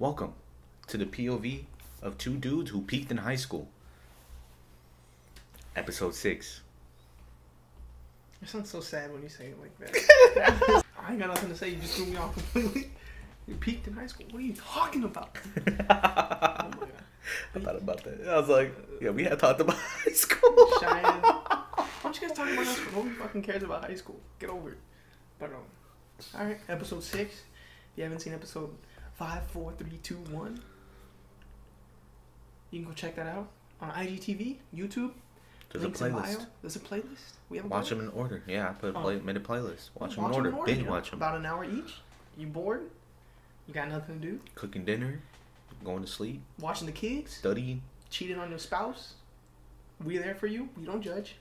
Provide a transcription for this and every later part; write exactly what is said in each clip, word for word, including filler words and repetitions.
Welcome to the P O V of two dudes who peaked in high school. Episode six. It sounds so sad when you say it like that. I ain't got nothing to say. You just threw me off completely. You peaked in high school. What are you talking about? Oh my God. I thought about that. I was like, yeah, we had talked about high school. Cheyenne. Why don't you guys talk about high school? Nobody fucking cares about high school. Get over it. But um, all right, episode six. If you haven't seen episode five, four, three, two, one, you can go check that out on I G T V, YouTube. There's a playlist. There's a playlist. We have a watch playlist. Them in order. Yeah, I put a play, um, made a playlist. Watch, watch them in order. Big you know, watch them. About an hour each. You bored? You got nothing to do? Cooking dinner. Going to sleep. Watching the kids. Studying. Cheating on your spouse. We're there for you. We don't judge.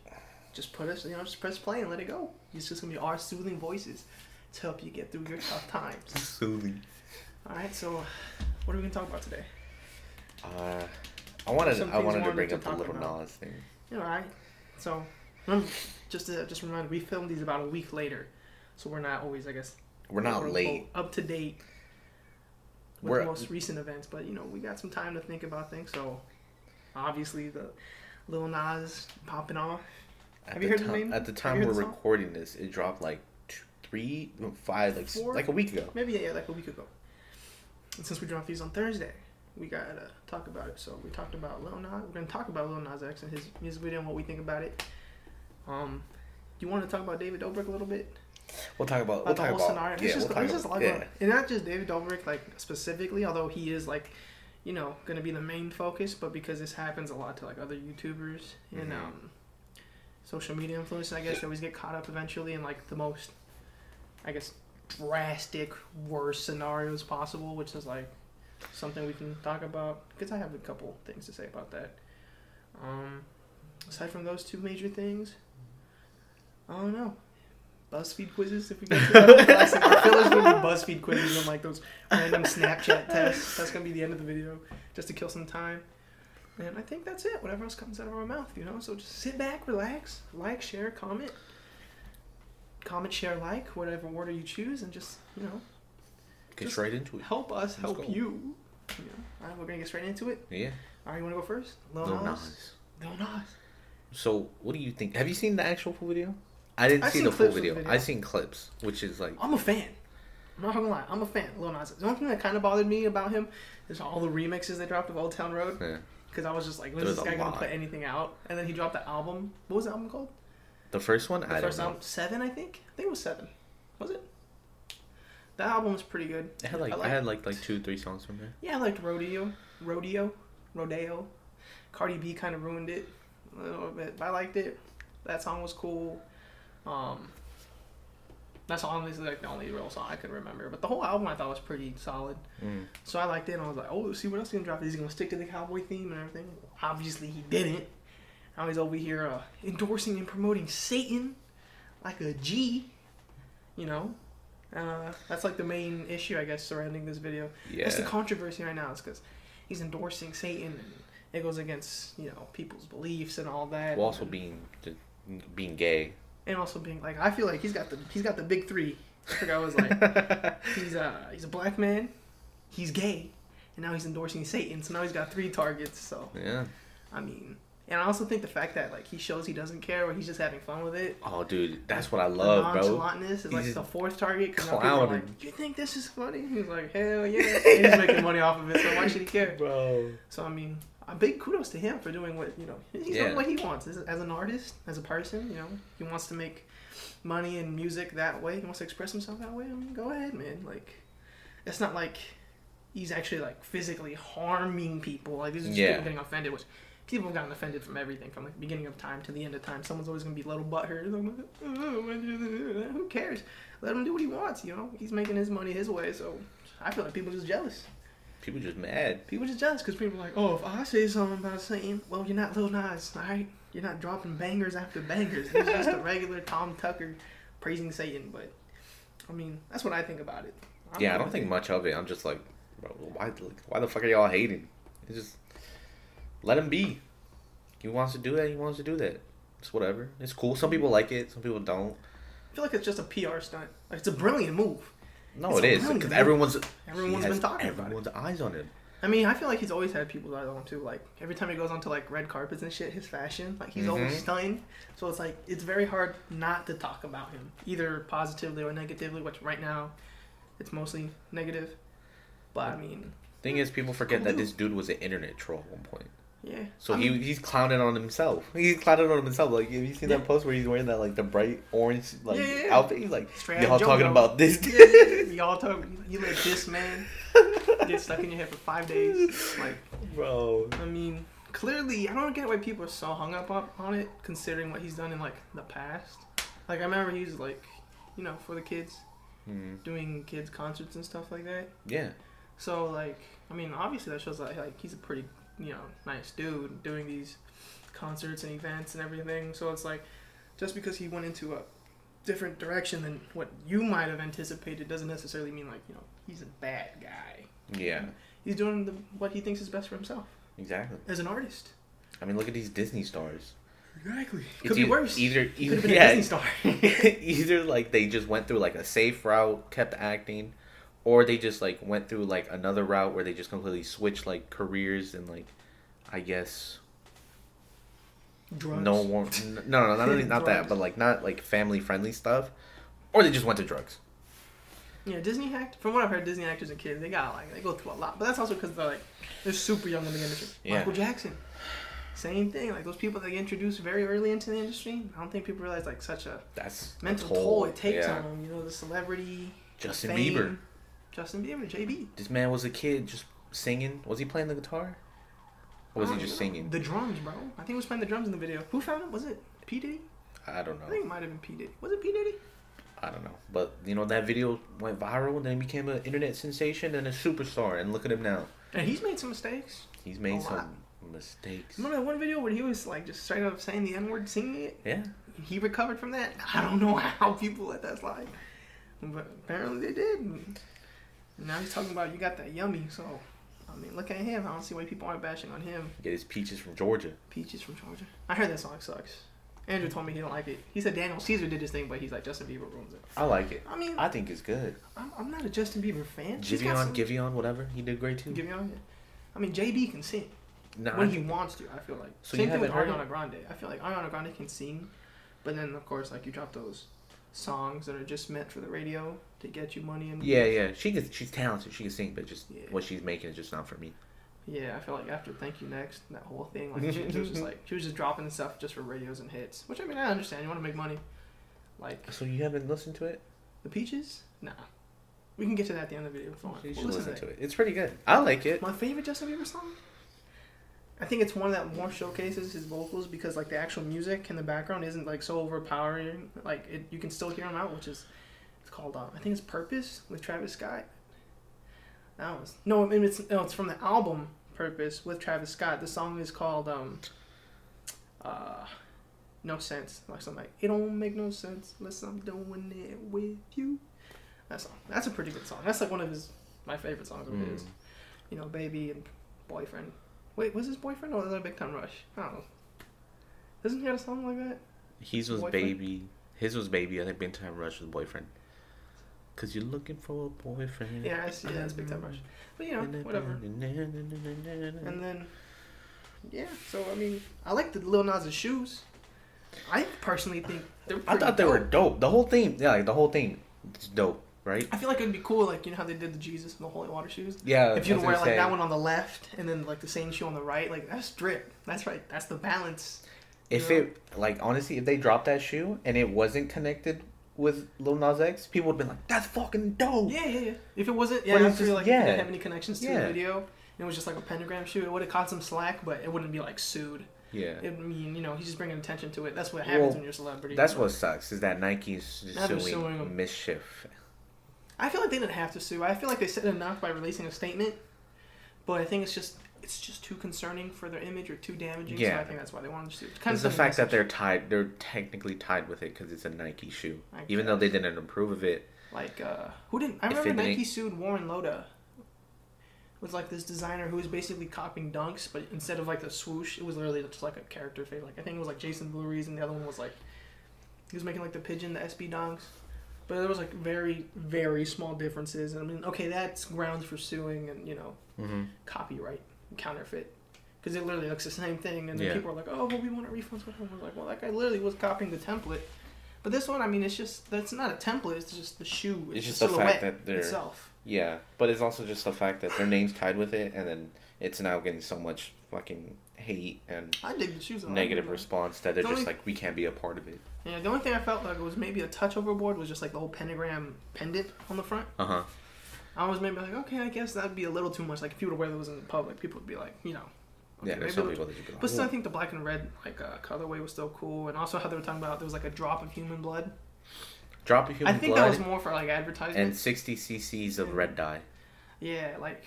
Just put us, you know, just press play and let it go. It's just gonna be our soothing voices to help you get through your tough times. Soothing. All right, so what are we gonna talk about today? Uh, I wanted, I wanted to bring up the Little Nas thing. All right, so just to just remind, we filmed these about a week later, so we're not always, I guess, we're not late, up to date with we're, the most recent events. But you know, we got some time to think about things. So obviously, the Lil Nas popping off. Have you heard his name? At the time we're recording this, it dropped like two, three, five, like Four, like a week ago. Maybe yeah, like a week ago. And since we dropped these on Thursday, we gotta talk about it. So we talked about Lil Nas. We're gonna talk about Lil Nas X and his music video and what we think about it. Um, you want to talk about David Dobrik a little bit? We'll talk about, about we'll the whole scenario. Yeah, just, we'll just about, yeah. And not just David Dobrik, like specifically, although he is like, you know, gonna be the main focus, but because this happens a lot to like other YouTubers mm-hmm. and um, social media influencers, I guess they always get caught up eventually in like the most, I guess, drastic worst scenarios possible, which is like. Something we can talk about because I have a couple things to say about that. Um, aside from those two major things, I don't know. BuzzFeed quizzes, if we get to that. Last thing, I feel like we'll do BuzzFeed quizzes on like those random Snapchat tests. That's gonna be the end of the video, just to kill some time. And I think that's it. Whatever else comes out of our mouth, you know. So just sit back, relax, like, share, comment, comment, share, like, whatever order you choose, and just you know. Get just straight into it. Help us Let's help go. you. Yeah. All right, we're going to get straight into it. Yeah. All right, you want to go first? Lil Nas. Lil Nas. So, what do you think? Have you seen the actual full video? I didn't I've see the full video. The video. I've seen clips, which is like... I'm a fan. I'm not going to lie. I'm a fan of Lil Nas. The only thing that kind of bothered me about him is all the remixes they dropped of Old Town Road. Yeah. Because I was just like, when is this guy going to put anything out? And then he dropped the album. What was the album called? The first one? The I first don't album, know. Seven, I think? I think it was seven. Was it? That album was pretty good. It had like, I, liked, I had like like two, three songs from there. Yeah, I liked Rodeo. Rodeo. Rodeo. Cardi B kind of ruined it a little bit, but I liked it. That song was cool. Um, that's honestly like the only real song I could remember. But the whole album I thought was pretty solid. Mm. So I liked it, and I was like, oh, let's see what else he's going to drop. Is he going to stick to the cowboy theme and everything? Obviously, he didn't. Now he's over here uh, endorsing and promoting Satan like a G, you know? Uh, that's like the main issue, I guess, surrounding this video. Yeah. That's the controversy right now. It's because he's endorsing Satan, and it goes against you know people's beliefs and all that. While also and, being being gay. And also being like, I feel like he's got the he's got the big three. I forgot what it was like. he's a he's a black man, he's gay, and now he's endorsing Satan. So now he's got three targets. So yeah, I mean. And I also think the fact that like he shows he doesn't care or he's just having fun with it. Oh, dude, that's what I love, the bro. Nonchalantness is like he's the fourth target. Clowning. Like, you think this is funny? He's like, hell yeah. yeah. And he's making money off of it, so why should he care, bro? So I mean, a big kudos to him for doing what you know. He's yeah. doing what he wants as an artist, as a person. You know, he wants to make money and music that way. He wants to express himself that way. I mean, go ahead, man. Like, it's not like he's actually like physically harming people. Like these are just yeah. people getting offended, which. People have gotten offended from everything, from like the beginning of time to the end of time. Someone's always going to be a little butthurt. Like, oh, who cares? Let him do what he wants, you know? He's making his money his way, so I feel like people are just jealous. People just mad. People just jealous because people are like, oh, if I say something about Satan, well, you're not Lil Nas, all right? You're not dropping bangers after bangers. He's just a regular Tom Tucker praising Satan, but, I mean, that's what I think about it. I'm yeah, I don't think it. much of it. I'm just like, bro, why, why the fuck are y'all hating? It's just... Let him be. He wants to do that. He wants to do that. It's whatever. It's cool. Some people like it. Some people don't. I feel like it's just a P R stunt. Like, it's a brilliant move. No, it's it is because everyone's everyone's been talking about it. Everyone's eyes on him. I mean, I feel like he's always had people's eyes on him too. Like every time he goes onto like red carpets and shit, his fashion, like he's mm-hmm. always stunning. So it's like it's very hard not to talk about him, either positively or negatively. Which right now, it's mostly negative. But I mean, thing is, people forget that dude. this dude was an internet troll at one point. Yeah. So I mean, he he's clowning on himself. He's clowning on himself. Like, have you seen yeah. that post where he's wearing that like the bright orange like yeah, yeah, yeah. outfit? He's like, y'all talking about this? Yeah, yeah. Y'all talking? You let this man get stuck in your head for five days? Like, bro. I mean, clearly, I don't get why people are so hung up on, on it, considering what he's done in like the past. Like, I remember he was like, you know, for the kids, mm-hmm. doing kids concerts and stuff like that. Yeah. So like, I mean, obviously that shows like like he's a pretty you know, nice dude doing these concerts and events and everything. So it's like, just because he went into a different direction than what you might have anticipated doesn't necessarily mean like, you know, he's a bad guy. Yeah. He's doing the, what he thinks is best for himself. Exactly. As an artist. I mean, look at these Disney stars. Exactly. Could it's be either, worse. Either, either could have been yeah, a Disney star. Either like they just went through like a safe route, kept acting. Or they just, like, went through, like, another route where they just completely switched, like, careers and, like, I guess... Drugs? No, no, no, not, really, not that, but, like, not, like, family-friendly stuff. Or they just went to drugs. Yeah, Disney actors, from what I've heard, Disney actors and kids, they got, like, they go through a lot. But that's also because they're, like, they're super young in the industry. Yeah. Michael Jackson, same thing. Like, those people that get introduced very early into the industry, I don't think people realize, like, such a that's mental toll. toll it takes yeah. on them. You know, the celebrity, Justin fame, Bieber. Justin Bieber, J B. This man was a kid just singing. Was he playing the guitar? Or was he just know. singing? The drums, bro. I think he was playing the drums in the video. Who found him? Was it P. Diddy? I don't know. I think it might have been P. Diddy. Was it P. Diddy? I don't know. But, you know, that video went viral, and then became an internet sensation and a superstar. And look at him now. And he's made some mistakes. He's made some lot. mistakes. Remember that one video where he was, like, just straight up saying the N-word, singing it? Yeah. He recovered from that? I don't know how people let that slide. But apparently they did. Now he's talking about you got that yummy, so, I mean, look at him. I don't see why people aren't bashing on him. Get his peaches from Georgia. Peaches from Georgia. I heard that song sucks. Andrew told me he didn't like it. He said Daniel Caesar did his thing, but he's like, Justin Bieber ruins it. I like it. I mean, I think it's good. I'm, I'm not a Justin Bieber fan. Giveon, some... Giveon, whatever. He did great, too. Giveon, yeah. I mean, J B can sing nah, when he wants to, I feel like. So Same you thing with Ariana Grande. I feel like Ariana Grande can sing, but then, of course, like, you drop those songs that are just meant for the radio to get you money and yeah music. yeah she can she's talented, she can sing, but just yeah. what she's making is just not for me. Yeah, I feel like after Thank You Next and that whole thing, like she, she was just like she was just dropping stuff just for radios and hits, which I mean I understand, you want to make money. Like, so you haven't listened to it? The Peaches? Nah, we can get to that at the end of the video. We'll listen, listen to it. it It's pretty good. I like it. My favorite Justin Bieber song, I think it's one that more showcases his vocals, because like the actual music in the background isn't like so overpowering. Like it, you can still hear him out, which is it's called uh, I think it's Purpose with Travis Scott. That was no, it's no, it's from the album Purpose with Travis Scott. The song is called um, uh, No Sense. Like something like it don't make no sense unless I'm doing it with you. That song. That's a pretty good song. That's like one of his my favorite songs of mm. his. You know, Baby and Boyfriend. Wait, was his boyfriend or was that Big Time Rush? I don't know. Doesn't he have a song like that? His was boyfriend? Baby. His was Baby. I think Big Time Rush was Boyfriend. Because you're looking for a boyfriend. Yeah, I see. Yeah, that's Big Time Rush. But, you know, whatever. And then, yeah. So, I mean, I like the Lil Nas' shoes. I personally think they're pretty I thought they dope. were dope. The whole thing. Yeah, like, the whole thing is dope. Right? I feel like it would be cool, like, you know how they did the Jesus and the Holy Water shoes? Yeah. If you wear, like, say. that one on the left and then, like, the same shoe on the right, like, that's drip. That's right. That's the balance. If know? it, like, honestly, if they dropped that shoe and it wasn't connected with Lil Nas X, people would have been like, that's fucking dope. Yeah, yeah, yeah. If it wasn't, yeah, just, like, yeah. If it didn't have any connections to yeah. the video and it was just, like, a pentagram shoe, it would have caught some slack, but it wouldn't be, like, sued. Yeah. I mean, you know, he's just bringing attention to it. That's what happens well, when you're a celebrity. That's you know? what sucks, is that Nike's just suing, suing mischief. I feel like they didn't have to sue. I feel like they said enough by releasing a statement, but I think it's just it's just too concerning for their image or too damaging. Yeah. So I think that's why they wanted to sue. It's, kind it's of the fact that they're tied. They're technically tied with it because it's a Nike shoe, I even guess. though they didn't approve of it. Like uh, who didn't? I remember Nike didn't... sued Warren Loda. It was like this designer who was basically copying dunks, but instead of like the swoosh, it was literally just like a character face. Like I think it was like Jason Blueries, and the other one was like he was making like the pigeon, the S B dunks. But there was like very, very small differences. And I mean, okay, that's grounds for suing and, you know, mm-hmm. copyright, counterfeit. Because it literally looks the same thing. And then yeah. people are like, oh, well, we want a refund. We're like, well, that guy literally was copying the template. But this one, I mean, it's just, that's not a template. It's just the shoe. It's, it's just the, the fact that they're... itself. Yeah, but it's also just the fact that their name's tied with it, and then it's now getting so much fucking hate and I dig the shoes negative response that they're the just only... like, we can't be a part of it. Yeah, the only thing I felt like was maybe a touch overboard was just like the whole pentagram pendant on the front. Uh huh. I was maybe like, okay, I guess that'd be a little too much. Like if you were to wear those in the public, people would be like, you know. Okay, yeah, there's so people that you could. But still, I think the black and red like uh, colorway was still cool, and also how they were talking about there was like a drop of human blood. Drop of human blood. I think blood that was more for like advertising. And sixty cc's of red dye. Yeah, like.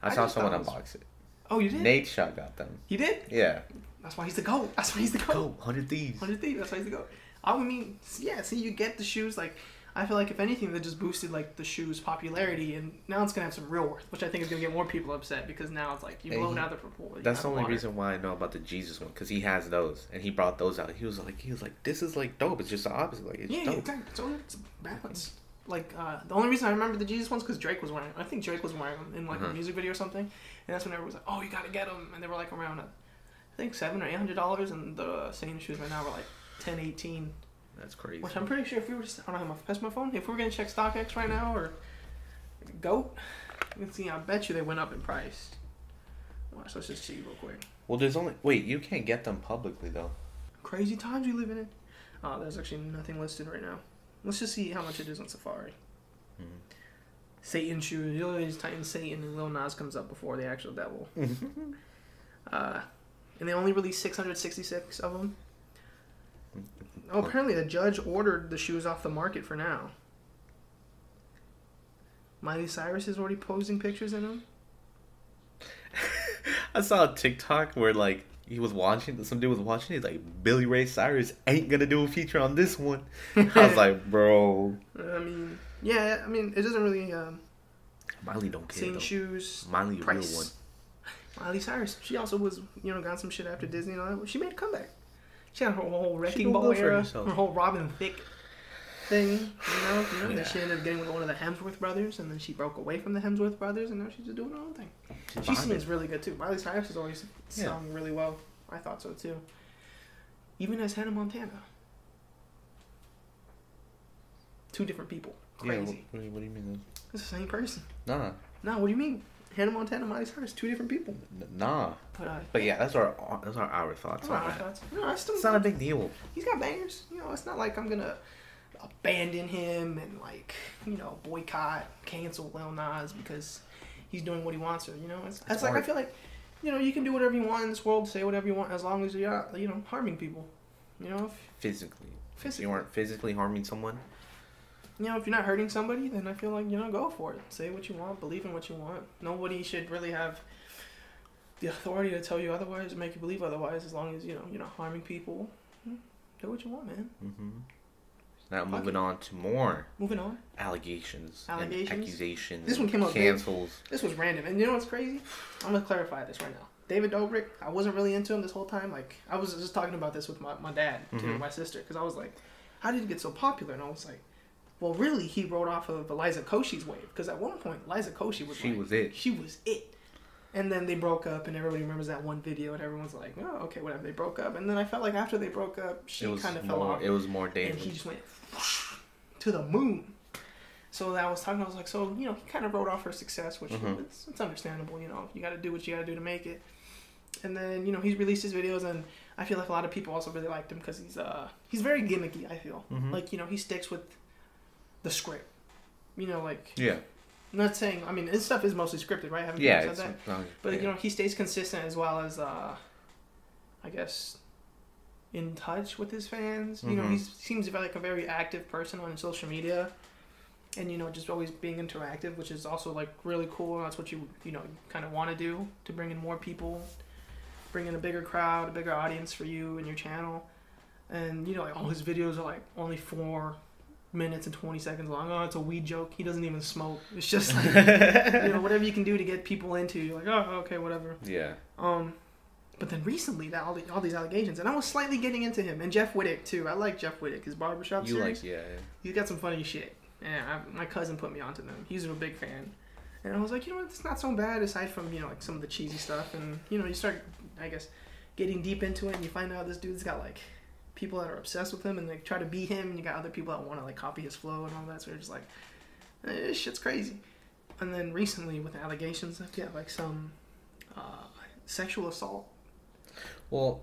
I, I saw someone was... unbox it. Oh, you did? Nate Shaw got them. You did? Yeah. That's why he's the GOAT. That's why he's the GOAT. Hundred thieves. Hundred thieves. That's why he's the GOAT. I mean, yeah. See, you get the shoes. Like, I feel like if anything, that just boosted like the shoes' popularity, and now it's gonna have some real worth, which I think is gonna get more people upset because now it's like you blown he, out the proportion. That's the only water. reason why I know about the Jesus one, because he has those, and he brought those out. He was like, he was like, this is like dope. It's just the opposite. Like, it's yeah, dope. Exactly. It's only it's balanced. Like, uh, the only reason I remember the Jesus ones because Drake was wearing them. I think Drake was wearing them in, like, mm-hmm. a music video or something. And that's when everyone was like, oh, you got to get them. And they were, like, around, uh, I think, seven hundred dollars or eight hundred dollars. And the same shoes right now were, like, ten dollars, eighteen dollars. That's crazy. Which I'm pretty sure if we were just... I don't have my... That's my phone. If we were going to check StockX right now or GOAT, you can see, I bet you they went up in price. Watch, let's just see real quick. Well, there's only... Wait, you can't get them publicly, though. Crazy times we live in. Oh, uh, there's actually nothing listed right now. Let's just see how much it is on Safari. Mm-hmm. Satan shoes. You always type in Satan and Lil Nas comes up before the actual devil. uh, and they only released six hundred sixty-six of them. Oh, apparently the judge ordered the shoes off the market for now. Miley Cyrus is already posing pictures in them. I saw a TikTok where, like, he was watching, some dude was watching, he's like, Billy Ray Cyrus ain't gonna do a feature on this one. I was like, bro. I mean, yeah, I mean, it doesn't really, um... Miley don't care, though. Shoes. Miley, price. A real one. Miley Cyrus. She also was, you know, got some shit after Disney and all that. She made a comeback. She had her whole Wrecking Ball era, her, her whole Robin Thicke thing, you know? You know yeah. Then she ended up getting with one of the Hemsworth brothers, and then she broke away from the Hemsworth brothers, and now she's just doing her own thing. She Bobby. sings really good, too. Miley Cyrus has always yeah. sung really well. I thought so, too. Even as Hannah Montana. Two different people. Crazy. Yeah, what, what do you mean? It's the same person. Nah. Nah, what do you mean? Hannah Montana, Miley Cyrus, two different people. N nah. But, uh, but yeah, that's our that's our our thoughts. Our thoughts. No, I still, it's not a big deal. He's got bangers. You know, it's not like I'm going to abandon him and, like, you know, boycott, cancel Lil Nas because he's doing what he wants to, you know? It's, it's, it's like, I feel like, you know, you can do whatever you want in this world, say whatever you want, as long as you're not, you know, harming people, you know? If, physically. Physically. If you aren't physically harming someone. You know, if you're not hurting somebody, then I feel like, you know, go for it. Say what you want. Believe in what you want. Nobody should really have the authority to tell you otherwise, make you believe otherwise, as long as, you know, you're not harming people. Do what you want, man. Mm-hmm. Now Bucky. moving on to more. Moving on. Allegations. Allegations. And accusations. This one came up. Cancels. Big. This was random. And you know what's crazy? I'm going to clarify this right now. David Dobrik, I wasn't really into him this whole time. Like, I was just talking about this with my, my dad, too, mm-hmm. my sister, because I was like, how did he get so popular? And I was like, well, really, he rode off of Eliza Koshy's wave. Because at one point, Eliza Koshy was She like, was it. She was it. And then they broke up, and everybody remembers that one video, and everyone's like, oh, okay, whatever. They broke up. And then I felt like after they broke up, she kind of fell off. It was more dangerous. And he just went whoosh, to the moon. So that I was talking, I was like, so, you know, he kind of rode off her success, which mm-hmm. it's, it's understandable, you know. You got to do what you got to do to make it. And then, you know, he's released his videos, and I feel like a lot of people also really liked him because he's, uh, he's very gimmicky, I feel. Mm-hmm. Like, you know, he sticks with... the script, you know, like yeah. I'm not saying I mean his stuff is mostly scripted, right? Haven't yeah, said that? Not, but yeah. you know, he stays consistent as well as, uh, I guess, in touch with his fans. Mm-hmm. You know, he seems like a very active person on social media, and you know, just always being interactive, which is also like really cool. That's what you you know kind of want to do to bring in more people, bring in a bigger crowd, a bigger audience for you and your channel, and you know, like all his videos are like only four. minutes and twenty seconds long. Oh, it's a weed joke. He doesn't even smoke. It's just like, you know, whatever you can do to get people into. You're like, oh, okay, whatever. Yeah. Um, But then recently, that all, the, all these allegations, and I was slightly getting into him, and Jeff Wittek too. I like Jeff Wittek, his barbershop you series. You like, yeah, yeah. He's got some funny shit, and I, my cousin put me onto them. He's a big fan, and I was like, you know what, it's not so bad aside from you know like some of the cheesy stuff, and you know you start, I guess, getting deep into it, and you find out this dude's got like people that are obsessed with him, and they try to be him, and you got other people that want to like copy his flow and all that. So you're just like, eh, this shit's crazy. And then recently with the allegations, I've got like some uh, sexual assault. Well,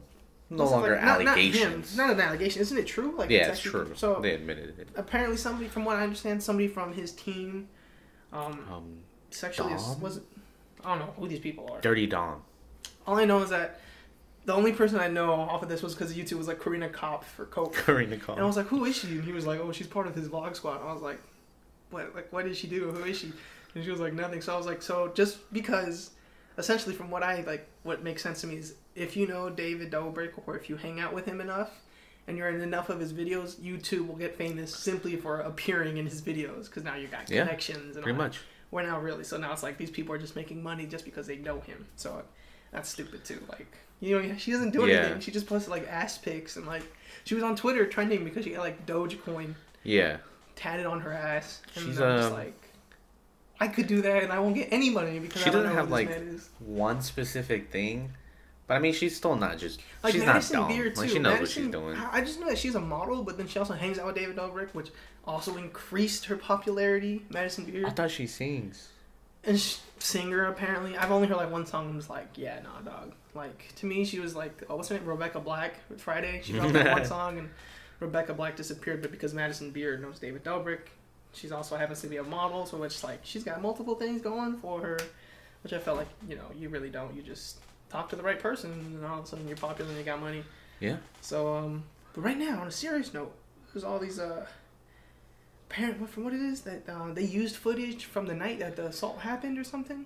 no longer like, allegations. Not, not, him, not an allegation. Isn't it true? Like, yeah, it's, actually, it's true. So they admitted it. Apparently somebody, from what I understand, somebody from his team um, um, sexually... Dom? Was it? I don't know who these people are. Dirty Dom. All I know is that the only person I know off of this was because YouTube was like Karina Kopf or Coke. Karina Kopf. And I was like, who is she? And he was like, oh, she's part of his vlog squad. And I was like, what? Like, what did she do? Who is she? And she was like, nothing. So I was like, so just because... Essentially, from what I like, what makes sense to me is if you know David Dobrik or if you hang out with him enough and you're in enough of his videos, you too will get famous simply for appearing in his videos because now you got yeah, connections and pretty all much. That. We're now really so now it's like these people are just making money just because they know him. So that's stupid too. Like you know, she doesn't do yeah. anything. She just posted like ass pics and like she was on Twitter trending because she got like Dogecoin yeah tatted on her ass. And she's uh... just like. I could do that and I won't get any money because she I don't doesn't know have like one specific thing, but I mean she's still not just like she's Madison not dumb. Beer too. Like, she knows Madison, what she's doing. I just know that she's a model, but then she also hangs out with David Dobrik, which also increased her popularity. Madison Beer. I thought she sings. And she, singer apparently. I've only heard like one song. And was like, yeah, nah, dog. Like to me, she was like, oh, what's her name? Rebecca Black. Friday, she dropped like one song and Rebecca Black disappeared, but because Madison Beer knows David Dobrik. She's also happens to be a model, so it's like she's got multiple things going for her, which I felt like you know you really don't. You just talk to the right person, and all of a sudden you're popular and you got money. Yeah. So um, but right now on a serious note, there's all these uh, apparent from what it is that uh, they used footage from the night that the assault happened or something.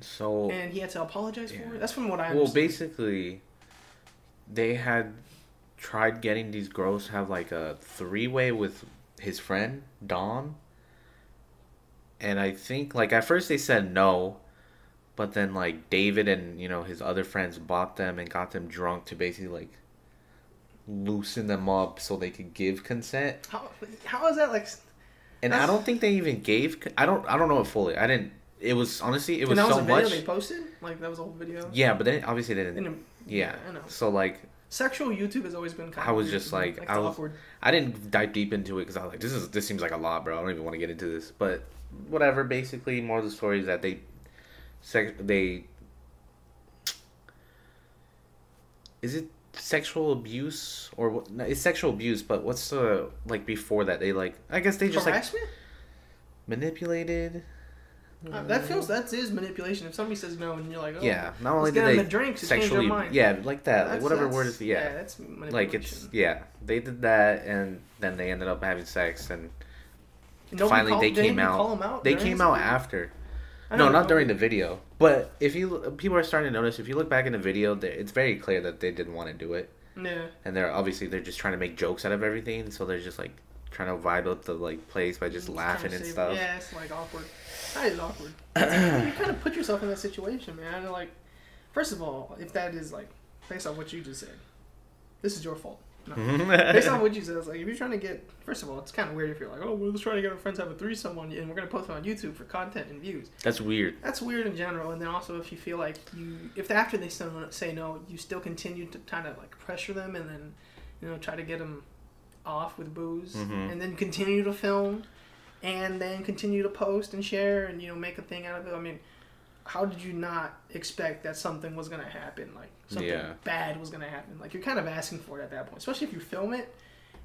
So. And he had to apologize yeah. for it. That's from what I. Well, understood. Basically, they had tried getting these girls to have like a three-way with. His friend Dom, and I think like at first they said no, but then like David and you know his other friends bought them and got them drunk to basically like loosen them up so they could give consent. How how is that like? And that's... I don't think they even gave. I don't I don't know it fully. I didn't. It was honestly it was, and that was so a video much. They posted like that was a whole video. Yeah, but then obviously they didn't. And, yeah, I know. So like. Sexual YouTube has always been kind I of was just like, like I was, awkward. I didn't dive deep into it because I was like, this is this seems like a lot, bro. I don't even want to get into this, but whatever. Basically, more of the story is that they, sex, they, is it sexual abuse or what? No, it's sexual abuse, but what's the like before that? They like, I guess they just harassment? Like manipulated. Uh, that feels that is manipulation. If somebody says no and you're like, oh, yeah, not only did they the drinks, sexually, mind. Yeah, like that, that's, whatever that's, word is, yeah, yeah, that's manipulation. Like it's yeah, they did that and then they ended up having sex and Nobody finally called, they came out. out. They came out after, no, know. not during the video. But if you people are starting to notice, if you look back in the video, it's very clear that they didn't want to do it. Yeah, and they're obviously they're just trying to make jokes out of everything, so they're just like trying to vibe up the like place by just, just laughing and stuff. It. Yeah, it's like awkward. That is awkward. You kind of put yourself in that situation, man. Like, first of all, if that is like based on what you just said, this is your fault. No. Based on what you said, it's like if you're trying to get, first of all, it's kind of weird if you're like, oh, we're just trying to get our friends to have a threesome on you, and we're gonna post it on YouTube for content and views. That's weird. That's weird in general, and then also if you feel like you, if after they say no, you still continue to kind of like pressure them, and then you know try to get them off with booze, mm-hmm. and then continue to film. And then continue to post and share and, you know, make a thing out of it. I mean, how did you not expect that something was going to happen? Like, something yeah. bad was going to happen. Like, you're kind of asking for it at that point. Especially if you film it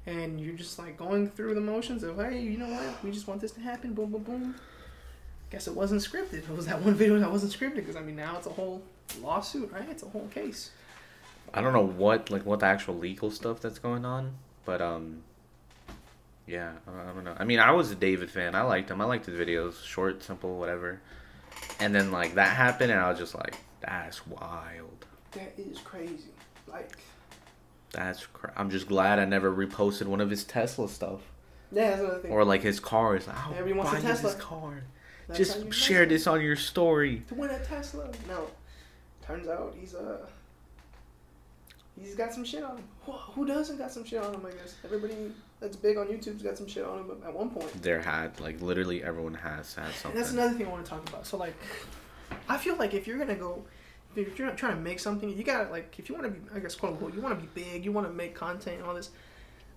and you're just, like, going through the motions of, hey, you know what? We just want this to happen. Boom, boom, boom. Guess it wasn't scripted. It was that one video that wasn't scripted. Because, I mean, now it's a whole lawsuit, right? It's a whole case. I don't know what, like, what the actual legal stuff that's going on. But, um... yeah, I don't know. I mean, I was a David fan. I liked him. I liked his videos. Short, simple, whatever. And then, like, that happened, and I was just like, that's wild. That is crazy. Like... That's cra I'm just glad I never reposted one of his Tesla stuff. Yeah, that's another thing. Or, like, his car. It's like, oh, everyone wants a Tesla. His car. That's just share this on your story. To win a Tesla. No. Turns out he's, uh... He's got some shit on him. Who, who doesn't got some shit on him, I guess? Everybody that's big on YouTube's got some shit on him at one point. There had, like, literally everyone has had something. And that's another thing I want to talk about. So, like, I feel like if you're going to go, if you're not trying to make something, you got to, like, if you want to be, I guess, quote unquote, you want to be big, you want to make content and all this.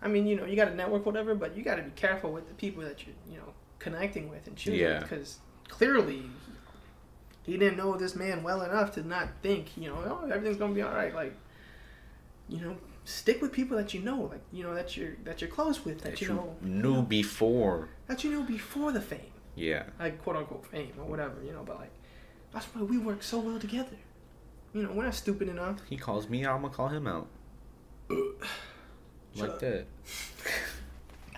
I mean, you know, you got to network, whatever, but you got to be careful with the people that you're, you know, connecting with and choosing. Yeah. Because clearly, he didn't know this man well enough to not think, you know, oh, everything's going to be all right. Like, you know, stick with people that you know, like, you know, that you're, that you're close with, that, that you, you know, knew you know, before. That you knew before the fame. Yeah. Like, quote unquote fame or whatever, you know, but like, that's why we work so well together. You know, we're not stupid enough. He calls me out, I'm going to call him out. Like up. That.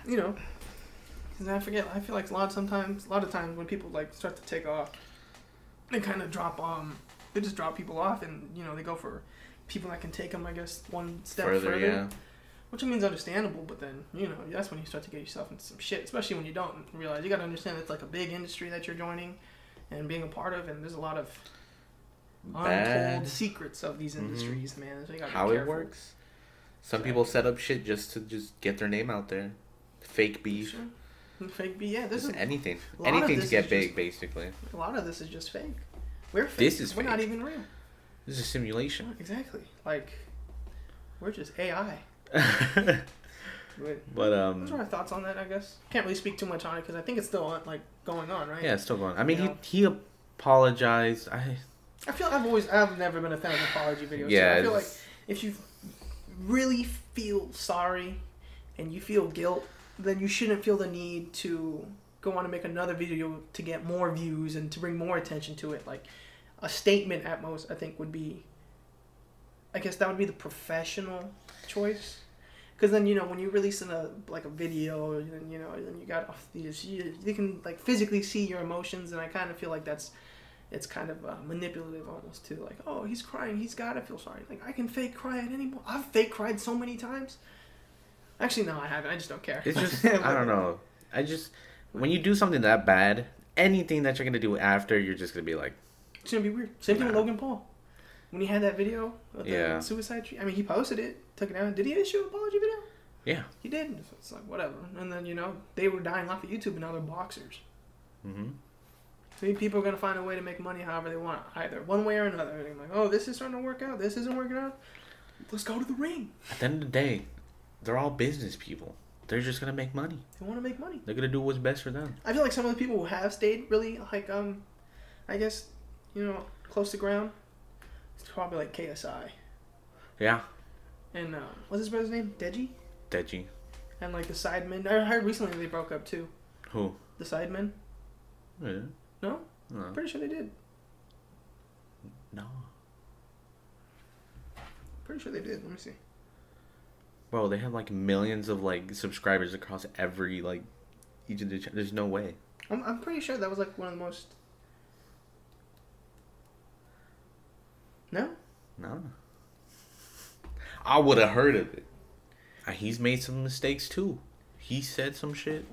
You know, because I forget, I feel like a lot sometimes, a lot of times when people, like, start to take off, they kind of drop, um, they just drop people off and, you know, they go for people that can take them, I guess, one step further, further yeah. Which I mean is understandable, but then, you know, that's when you start to get yourself into some shit, especially when you don't realize. You got to understand it's like a big industry that you're joining and being a part of, and there's a lot of Bad. untold secrets of these industries, mm-hmm. man. So you gotta How be careful. It works. Some people set up shit just to just get their name out there. Fake beef. Sure. Fake beef, yeah. This is anything. Anything to get big, just, basically. A lot of this is just fake. We're fake. This is We're fake. not even real. This is a simulation. Exactly. Like, we're just A I. But um, those are our thoughts on that, I guess. Can't really speak too much on it because I think it's still on, like going on, right? Yeah, it's still going on. I mean, you he know? he apologized. I I feel I've always I've never been a fan of apology videos. Yeah, so I feel like if you really feel sorry and you feel guilt, then you shouldn't feel the need to go on and make another video to get more views and to bring more attention to it. Like, a statement at most, I think, would be, I guess that would be the professional choice. Because then, you know, when you release in a, like, a video, then, you know, then you got off these, you, you can, like, physically see your emotions, and I kind of feel like that's, it's kind of uh, manipulative almost, too. Like, oh, he's crying, he's got to feel sorry. Like, I can fake cry at any point. I've fake cried so many times. Actually, no, I haven't. I just don't care. It's just, I don't know. I just, when you do something that bad, anything that you're going to do after, you're just going to be like, it's gonna be weird. Same thing with Logan Paul. When he had that video of the yeah. suicide tree, I mean, he posted it, took it down. Did he issue an apology video? Yeah. He did. So it's like, whatever. And then, you know, they were dying off of YouTube, and now they're boxers. Mm-hmm. So people are gonna find a way to make money however they want, either one way or another. And I'm like, oh, this is starting to work out. This isn't working out. Let's go to the ring. At the end of the day, they're all business people. They're just gonna make money. They wanna make money. They're gonna do what's best for them. I feel like some of the people who have stayed really, like, um, I guess, you know, close to ground, it's probably like K S I. Yeah. And uh, what's his brother's name? Deji? Deji. And like the Sidemen. I heard recently they broke up too. Who? The Sidemen. Yeah. No? No. I'm pretty sure they did. No. Pretty sure they did. Let me see. Bro, they have like millions of like subscribers across every like each of the channels. There's no way. I'm, I'm pretty sure that was like one of the most... No? No. I would have heard of it. He's made some mistakes, too. He said some shit.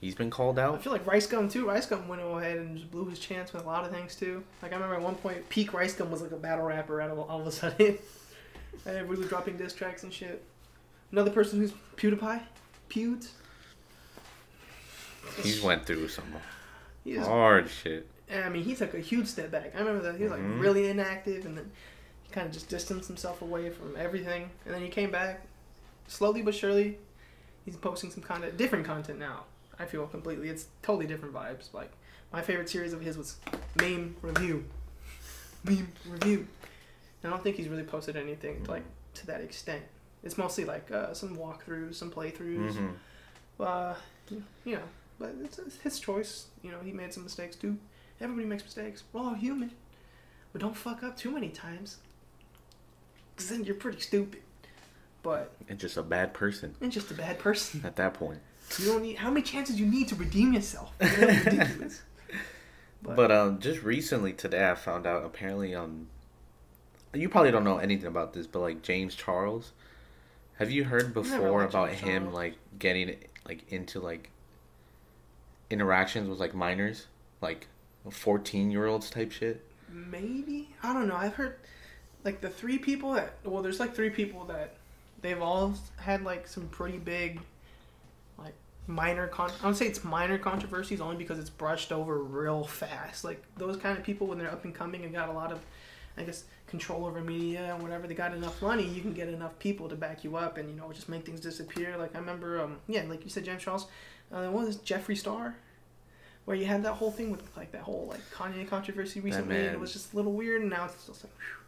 He's been called out. I feel like Rice Gum, too. Rice Gum went ahead and just blew his chance with a lot of things, too. Like, I remember at one point, peak Rice Gum was like a battle rapper out of, all of a sudden. And we were dropping diss tracks and shit. Another person who's PewDiePie? Pewds? He's went through some hard shit. I mean, he took a huge step back. I remember that he was like mm-hmm. really inactive, and then he kind of just distanced himself away from everything. And then he came back slowly but surely. He's posting some content, different content now. I feel completely, it's totally different vibes. Like my favorite series of his was Meme Review. Meme Review. And I don't think he's really posted anything mm-hmm. like to that extent. It's mostly like uh, some walkthroughs, some playthroughs. Mm-hmm. Uh, you know, but it's, it's his choice. You know, he made some mistakes too. Everybody makes mistakes. We're all human. But don't fuck up too many times. Because then you're pretty stupid. But... And just a bad person. And just a bad person. At that point. You don't need... How many chances you need to redeem yourself? It's ridiculous. But, but um, just recently today I found out apparently... um, you probably don't know anything about this, but like James Charles. Have you heard before about him Charles. like getting like into like... interactions with like minors? Like... fourteen year olds type shit? Maybe? I don't know. I've heard like the three people that, well, there's like three people that they've all had like some pretty big, like minor, con- I would say it's minor controversies only because it's brushed over real fast. Like those kind of people when they're up and coming and got a lot of, I guess, control over media and whatever, they got enough money, you can get enough people to back you up and, you know, just make things disappear. Like I remember, um, yeah, like you said, James Charles, uh, what was this, Jeffree Star? Where you had that whole thing with like that whole like Kanye controversy recently, and it was just a little weird, and now it's just like, whew.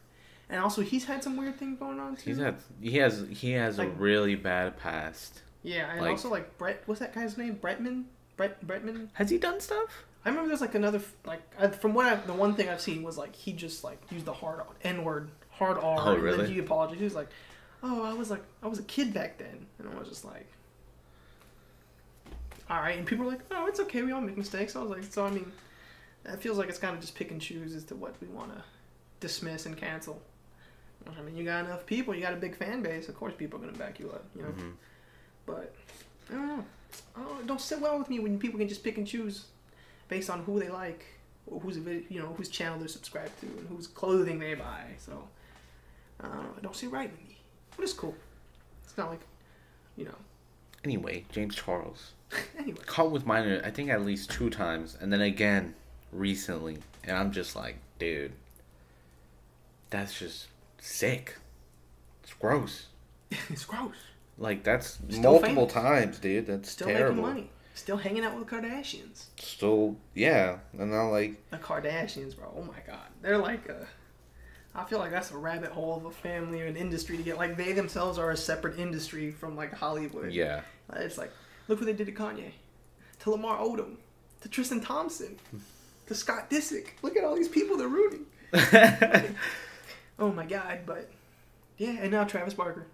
And also he's had some weird thing going on too. He's had he has he has like, a really bad past. Yeah, and like, also like Brett, what's that guy's name? Bretman, Brett Bretman. Has he done stuff? I remember there's like another like I, from what I, the one thing I've seen was like he just like used the hard N word, hard R. Oh really? And then he apologized. He was like, oh, I was like I was a kid back then, and I was just like. All right, and people were like, "Oh, it's okay. We all make mistakes." I was like, "So I mean, it feels like it's kind of just pick and choose as to what we want to dismiss and cancel." I mean, you got enough people, you got a big fan base. Of course, people are gonna back you up, you know. Mm-hmm. But I don't know. Oh, it don't sit well with me when people can just pick and choose based on who they like, or who's you know whose channel they're subscribed to, and whose clothing they buy. So I don't know. It don't sit right with me. But it's cool. It's not like you know. Anyway, James Charles. Anyway. Caught with minor, I think at least two times, and then again recently, and I'm just like, dude, that's just sick. It's gross. It's gross. Like that's still multiple famous. Times, dude. That's still terrible. Making money. Still hanging out with the Kardashians. Still, yeah, and I'm like the Kardashians, bro. Oh my god, they're like a. I feel like that's a rabbit hole of a family or an industry to get. Like they themselves are a separate industry from like Hollywood. Yeah. It's like. Look what they did to Kanye, to Lamar Odom, to Tristan Thompson, to Scott Disick. Look at all these people they're rooting. Oh my god! But yeah, and now Travis Barker.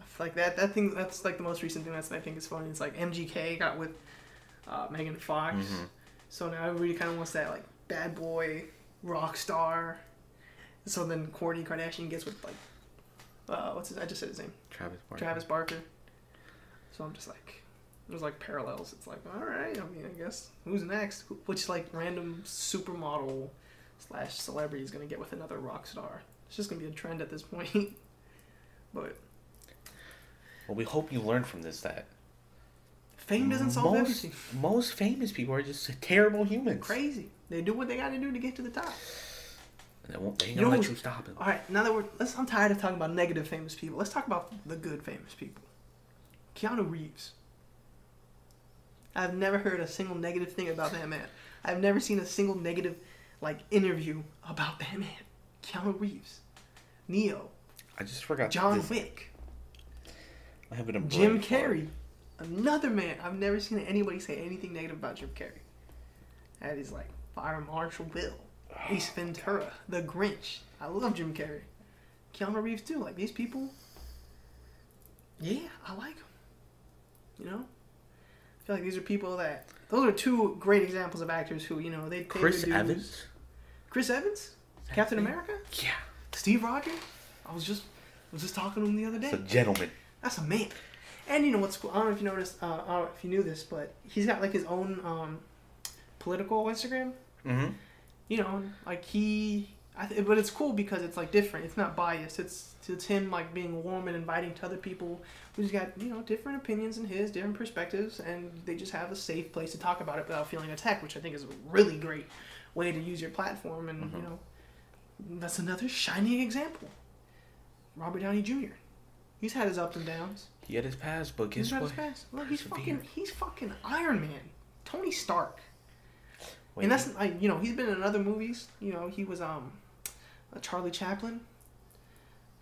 I feel like that that thing that's like the most recent thing that's I think is funny. It's like M G K got with uh, Megan Fox, mm-hmm. So now everybody kind of wants that like bad boy rock star. So then Kourtney Kardashian gets with like uh, what's his? I just said his name. Travis Barker. Travis Barker. So I'm just like, there's like parallels. It's like, all right, I mean, I guess who's next? Which like random supermodel slash celebrity is gonna get with another rock star? It's just gonna be a trend at this point. But well, we hope you learn from this that fame doesn't solve most, everything. Most famous people are just terrible humans. Crazy. They do what they gotta do to get to the top. And they won't. They ain't gonna let you stop it. All right, now that we're, let's, I'm tired of talking about negative famous people. Let's talk about the good famous people. Keanu Reeves. I've never heard a single negative thing about that man. I've never seen a single negative, like, interview about that man. Keanu Reeves. Neo. I just forgot. John this. Wick. I have an Jim Carrey. Part. Another man. I've never seen anybody say anything negative about Jim Carrey. That is like Fire Marshal Bill. Oh, Ace Ventura. The Grinch. I love Jim Carrey. Keanu Reeves, too. Like, these people. Yeah, I like them. You know, I feel like these are people that those are two great examples of actors who you know they. Chris Evans. Chris Evans, Captain me? America. Yeah. Steve Rogers. I was just I was just talking to him the other day. That's a gentleman. That's a man. And you know what's cool? I don't know if you noticed. Uh, I don't know if you knew this, but he's got like his own um, political Instagram. Mm-hmm. You know, like he. I th- but it's cool because it's like different. It's not biased. It's it's him like being warm and inviting to other people who's got you know different opinions and his different perspectives, and they just have a safe place to talk about it without feeling attacked, which I think is a really great way to use your platform. And mm-hmm. you know, that's another shining example. Robert Downey Junior He's had his ups and downs. He had his past, but guess what? His past. Look, he's fucking he's fucking Iron Man, Tony Stark. Wait. And that's I, you know he's been in other movies. You know he was um. Charlie Chaplin.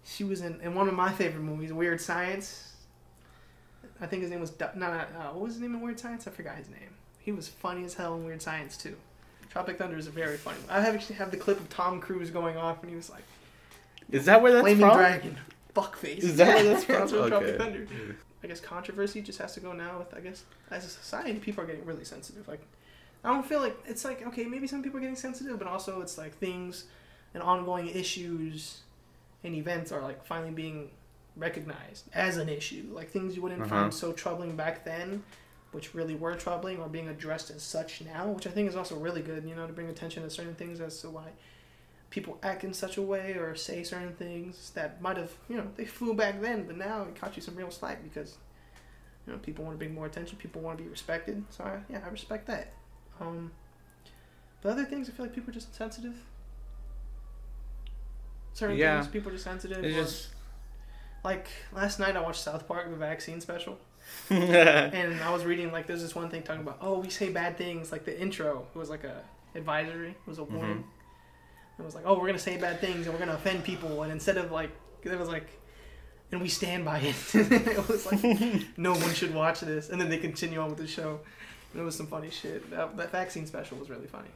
She was in, in one of my favorite movies, Weird Science. I think his name was no, no, uh, what was his name in Weird Science? I forgot his name. He was funny as hell in Weird Science too. Tropic Thunder is a very funny one. I have actually have the clip of Tom Cruise going off and he was like, "Is that where that's Flaming from?" Dragon, fuckface. Is that where that's from? That's okay. Tropic Thunder. I guess controversy just has to go now. With I guess as a society, people are getting really sensitive. Like, I don't feel like it's like okay, maybe some people are getting sensitive, but also it's like things. And ongoing issues and events are like finally being recognized as an issue. Like things you wouldn't uh-huh. find so troubling back then, which really were troubling, are being addressed as such now, which I think is also really good, you know, to bring attention to certain things as to why people act in such a way or say certain things that might have, you know, they flew back then, but now it caught you some real slack because, you know, people want to bring more attention, people want to be respected. So, I, yeah, I respect that. Um, but other things, I feel like people are just insensitive. Certain yeah. things, people are just sensitive. It's or, just... Like, last night I watched South Park, the vaccine special. And I was reading, like, there's this one thing talking about, oh, we say bad things. Like, the intro, it was like a advisory. It was a warning. Mm-hmm. It was like, oh, we're going to say bad things and we're going to offend people. And instead of, like, it was like, and we stand by it. It was like, no one should watch this. And then they continue on with the show. And it was some funny shit. That, that vaccine special was really funny.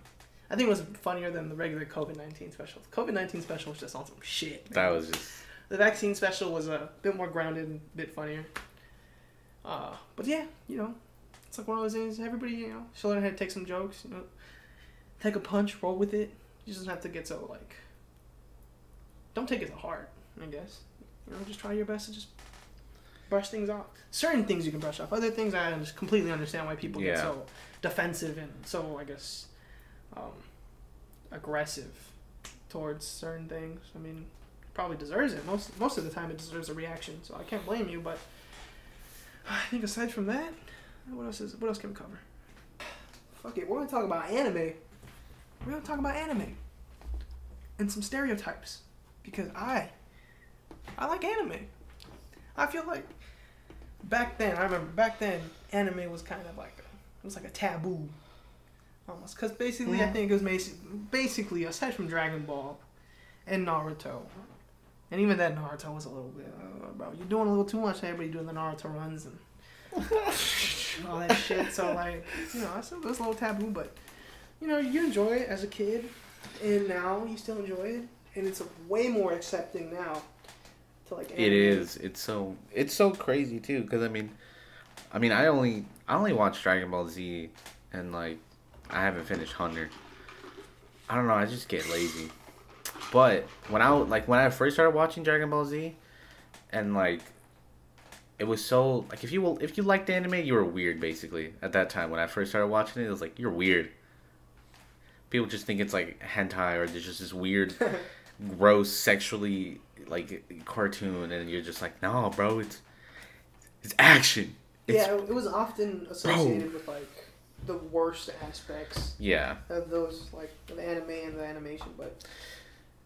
I think it was funnier than the regular COVID nineteen special. The COVID nineteen special was just on some shit. Man. That was just... The vaccine special was a bit more grounded and a bit funnier. Uh, but yeah, you know, it's like one of those things. Everybody, you know, should learn how to take some jokes, you know, take a punch, roll with it. You just don't have to get so, like, don't take it to heart, I guess. You know, just try your best to just brush things off. Certain things you can brush off. Other things I just completely understand why people yeah. get so defensive and so, I guess, um, aggressive towards certain things. I mean... probably deserves it. Most most of the time it deserves a reaction, so I can't blame you, but I think aside from that, what else is what else can we cover? Fuck it, we're gonna talk about anime. We're gonna talk about anime. And some stereotypes. Because I I like anime. I feel like back then, I remember back then anime was kind of like a, it was like a taboo. Almost. Cause basically yeah. I think it was basi- basically aside from Dragon Ball and Naruto. And even that Naruto was a little bit, uh, bro, you're doing a little too much. Everybody doing the Naruto runs and all that shit. So, like, you know, it's a little taboo, but, you know, you enjoy it as a kid. And now you still enjoy it. And it's way more accepting now to, like, anime. It is. It's so, it's so crazy, too. Because, I mean, I mean, I only, I only watched Dragon Ball Z and, like, I haven't finished Hunter. I don't know. I just get lazy. But when I like when I first started watching Dragon Ball Z, and like, it was so like if you will if you liked anime you were weird basically at that time when I first started watching it it was like you're weird. People just think it's like hentai or there's just this weird, gross sexually like cartoon and you're just like no bro it's it's action. It's, yeah, it was often associated bro. with like the worst aspects. Yeah. Of those like of anime and the animation, but.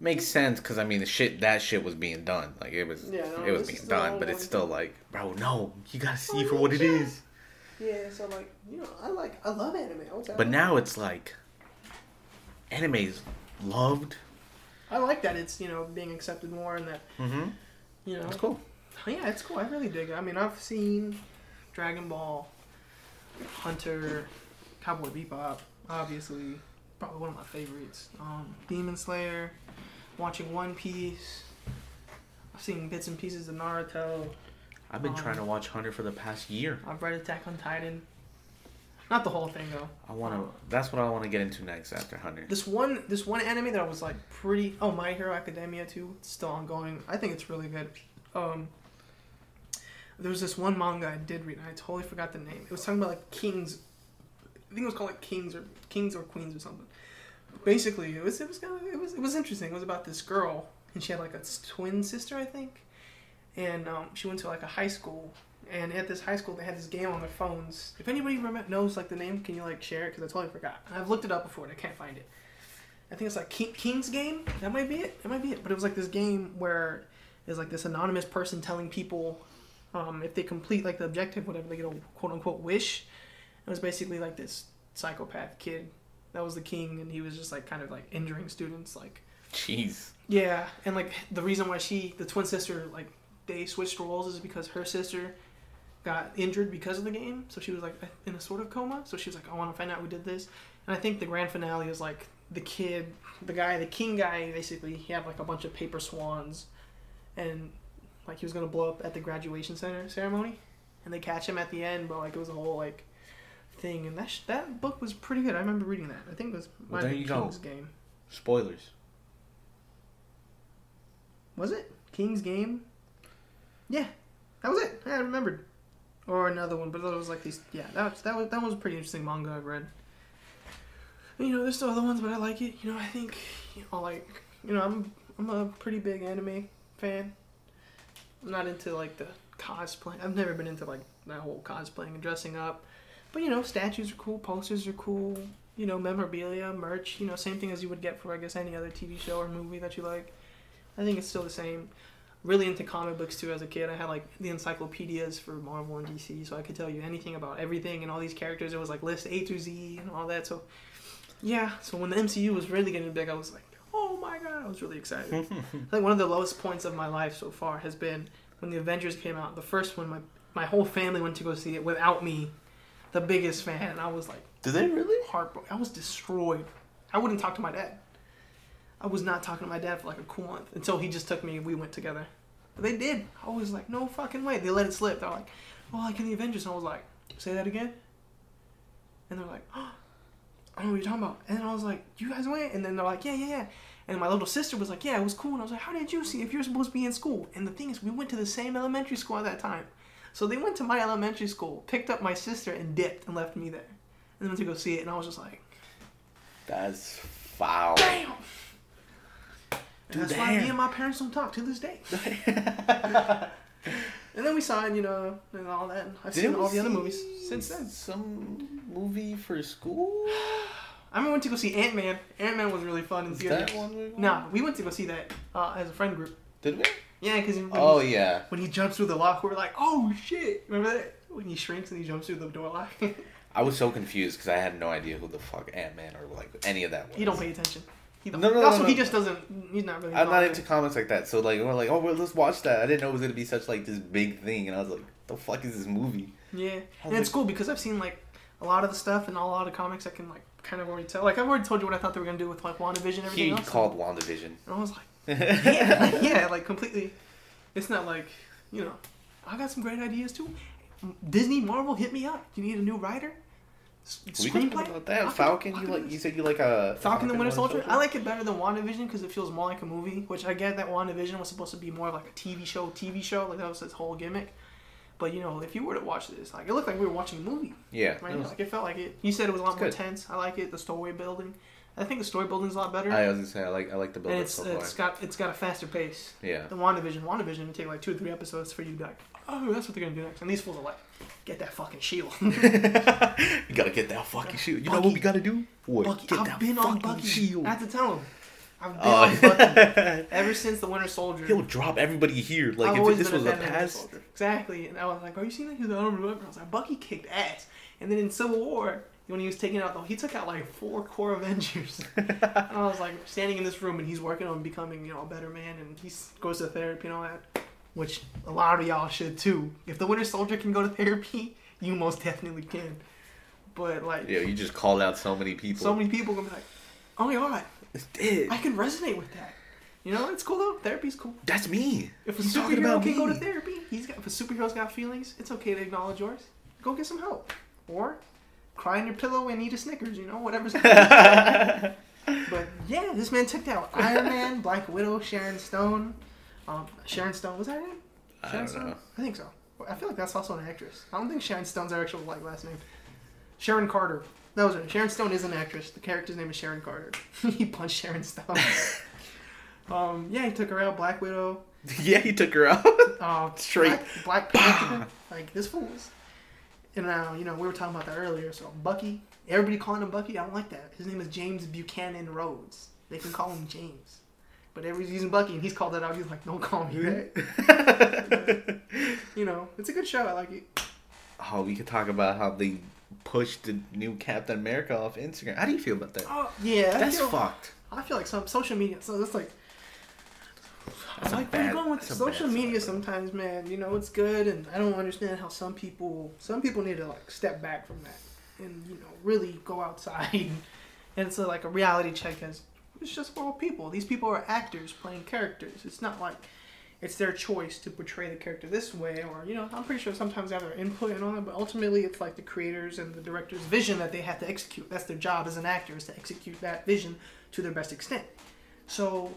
Makes sense, cause I mean the shit that shit was being done, like it was, yeah, no, it was being done, but it's still like, bro, no, you gotta see oh, for what shit. it is. Yeah, so like, you know, I like, I love anime. I but anime. now it's like, anime's loved. I like that it's you know being accepted more and that, mm-hmm. you know, it's cool. Yeah, it's cool. I really dig it. I mean, I've seen Dragon Ball, Hunter, Cowboy Bebop, obviously. Probably one of my favorites. Um, Demon Slayer, watching One Piece. I've seen bits and pieces of Naruto. I've been um, trying to watch Hunter for the past year. I've read Attack on Titan. Not the whole thing though. I wanna. That's what I want to get into next after Hunter. This one, this one anime that I was like pretty. Oh, My Hero Academia too. It's still ongoing. I think it's really good. Um, there was this one manga I did read, and I totally forgot the name. It was talking about like kings. I think it was called like Kings or Kings or Queens or something. Basically, it was it was kind of, it was it was interesting. It was about this girl and she had like a twin sister, I think, and um, she went to like a high school. And at this high school, they had this game on their phones. If anybody remember, knows like the name, can you like share it? Because I totally forgot. I've looked it up before and I can't find it. I think it's like King, King's Game. That might be it. That might be it. But it was like this game where there's like this anonymous person telling people um, if they complete like the objective, whatever, they get a quote unquote wish. It was basically like this psychopath kid that was the king, and he was just like kind of like injuring students, like. Jeez. Yeah, and like the reason why she, the twin sister, like they switched roles is because her sister got injured because of the game, so she was like in a sort of coma. So she was like, I want to find out who did this, and I think the grand finale is like the kid, the guy, the king guy, basically he had like a bunch of paper swans, and like he was gonna blow up at the graduation center ceremony, and they catch him at the end, but like it was a whole like. Thing and that sh- that book was pretty good. I remember reading that. I think it was my well, King's go. Game. Spoilers. Was it King's Game? Yeah, that was it. I remembered, or another one, but it was like these. Yeah, that was, that was that was a pretty interesting manga I've read. You know, there's still other ones, but I like it. You know, I think you know, like you know, I'm I'm a pretty big anime fan. I'm not into like the cosplay. I've never been into like that whole cosplaying and dressing up. But you know, statues are cool, posters are cool, you know, memorabilia, merch, you know, same thing as you would get for I guess any other T V show or movie that you like. I think it's still the same. Really into comic books too as a kid. I had like the encyclopedias for Marvel and D C, so I could tell you anything about everything and all these characters. It was like list A through Z and all that. So yeah, so when the M C U was really getting big, I was like, oh my god, I was really excited. I think one of the lowest points of my life so far has been when the Avengers came out, the first one, my, my whole family went to go see it without me, the biggest fan. I was like, did they really? Heartbroken. I was destroyed. I wouldn't talk to my dad. I was not talking to my dad for like a cool month until he just took me and we went together. But they did. I was like, no fucking way. They let it slip. They're like, well, like in the Avengers. And I was like, say that again? And they're like, oh, I don't know what you're talking about. And then I was like, you guys went? And then they're like, yeah, yeah, yeah. And my little sister was like, yeah, it was cool. And I was like, how did you see if you're supposed to be in school? And the thing is, we went to the same elementary school at that time. So they went to my elementary school, picked up my sister and dipped and left me there. And then went to go see it. And I was just like, that's foul. Damn. Dude, that's damn. Why me and my parents don't talk to this day. And then we saw it, you know, and all that. And I've Didn't seen all the other movies since then. Some movie for school? I remember we went to go see Ant-Man. Ant-Man was really fun in theaters. That one we went? Nah, we went to go see that uh, as a friend group. Did we? Yeah, because oh, was, yeah. when he jumps through the lock, we were like, oh, shit. Remember that? When he shrinks and he jumps through the door lock? I was so confused because I had no idea who the fuck Ant-Man or like any of that was. You don't pay attention. He no, no, no, also, no. he just doesn't. He's not really. I'm not into comics like that. So like, we're like, oh, well, let's watch that. I didn't know it was gonna be such like this big thing, and I was like, the fuck is this movie? Yeah, and it's like, cool because I've seen like a lot of the stuff and a lot of comics. I can like kind of already tell. Like I've already told you what I thought they were gonna do with like WandaVision. And everything. He else. called WandaVision, and I was like, yeah, like, yeah, like completely. It's not like you know, I got some great ideas too. Disney, Marvel, hit me up. Do you need a new writer? We can talk about that. Falcon, Falcon you like? You said you like a Falcon, Falcon the Winter Soldier? Soldier? I like it better than WandaVision because it feels more like a movie. Which I get that WandaVision was supposed to be more of like a T V show, T V show, like that was its whole gimmick. But you know, if you were to watch this, like it looked like we were watching a movie. Yeah, right. It was, like it felt like it. You said it was a lot more good. tense. I like it. The story building, I think the story building's a lot better. I was gonna say I like I like the building. It's, so it's far. got it's got a faster pace. Yeah. The WandaVision, WandaVision would take like two or three episodes for you to be like, oh, that's what they're gonna do next. And these fools are like, get that fucking shield. You gotta get that fucking shield. You Bucky, know what we gotta do? What? Bucky, get I've that been fucking on Bucky. Shield. I have to tell him. I've been uh, on Bucky ever since the Winter Soldier. He'll drop everybody here. Like I've if this was a past. Exactly. And I was like, are you seeing that? He's like, I don't remember. I was like, Bucky kicked ass. And then in Civil War, when he was taking out, though, he took out like four core Avengers. And I was like standing in this room, and he's working on becoming, you know, a better man, and he goes to therapy and all that, which a lot of y'all should too. If the Winter Soldier can go to therapy, you most definitely can. But like, yeah, you just called out so many people. So many people gonna be like, oh my god, it's dead. I can resonate with that. You know, it's cool though. Therapy's cool. That's me. If a You're superhero can me. go to therapy, he's got. If a superhero's got feelings, it's okay to acknowledge yours. Go get some help, or cry in your pillow and eat a Snickers. You know, whatever's. But yeah, this man took out Iron Man, Black Widow, Sharon Stone. Um, Sharon Stone, was that her name? Sharon I don't Stone? know. I think so. I feel like that's also an actress. I don't think Sharon Stone's her actual like last name. Sharon Carter. That was her. Sharon Stone is an actress. The character's name is Sharon Carter. He punched Sharon Stone. um, yeah, he took her out. Black Widow. Yeah, he took her out. uh, Straight. Black, Black Panther. Like, this fool's. And now, uh, you know, we were talking about that earlier. So, Bucky. Everybody calling him Bucky. I don't like that. His name is James Buchanan Rhodes. They can call him James. But everybody's using Bucky, and he's called that out. He's like, don't call me that. You know, it's a good show. I like it. Oh, we could talk about how they pushed the new Captain America off Instagram. How do you feel about that? Oh, yeah. That's I feel, fucked. I feel like some social media, so that's like, that's I like bad, where you're going with social media stuff, sometimes, man. You know, it's good, and I don't understand how some people, some people need to, like, step back from that and, you know, really go outside. And it's, like, a reality check as, it's just for all people. These people are actors playing characters. It's not like it's their choice to portray the character this way or, you know, I'm pretty sure sometimes they have their input and all that, but ultimately it's like the creators and the director's vision that they have to execute. That's their job as an actor, is to execute that vision to their best extent. So,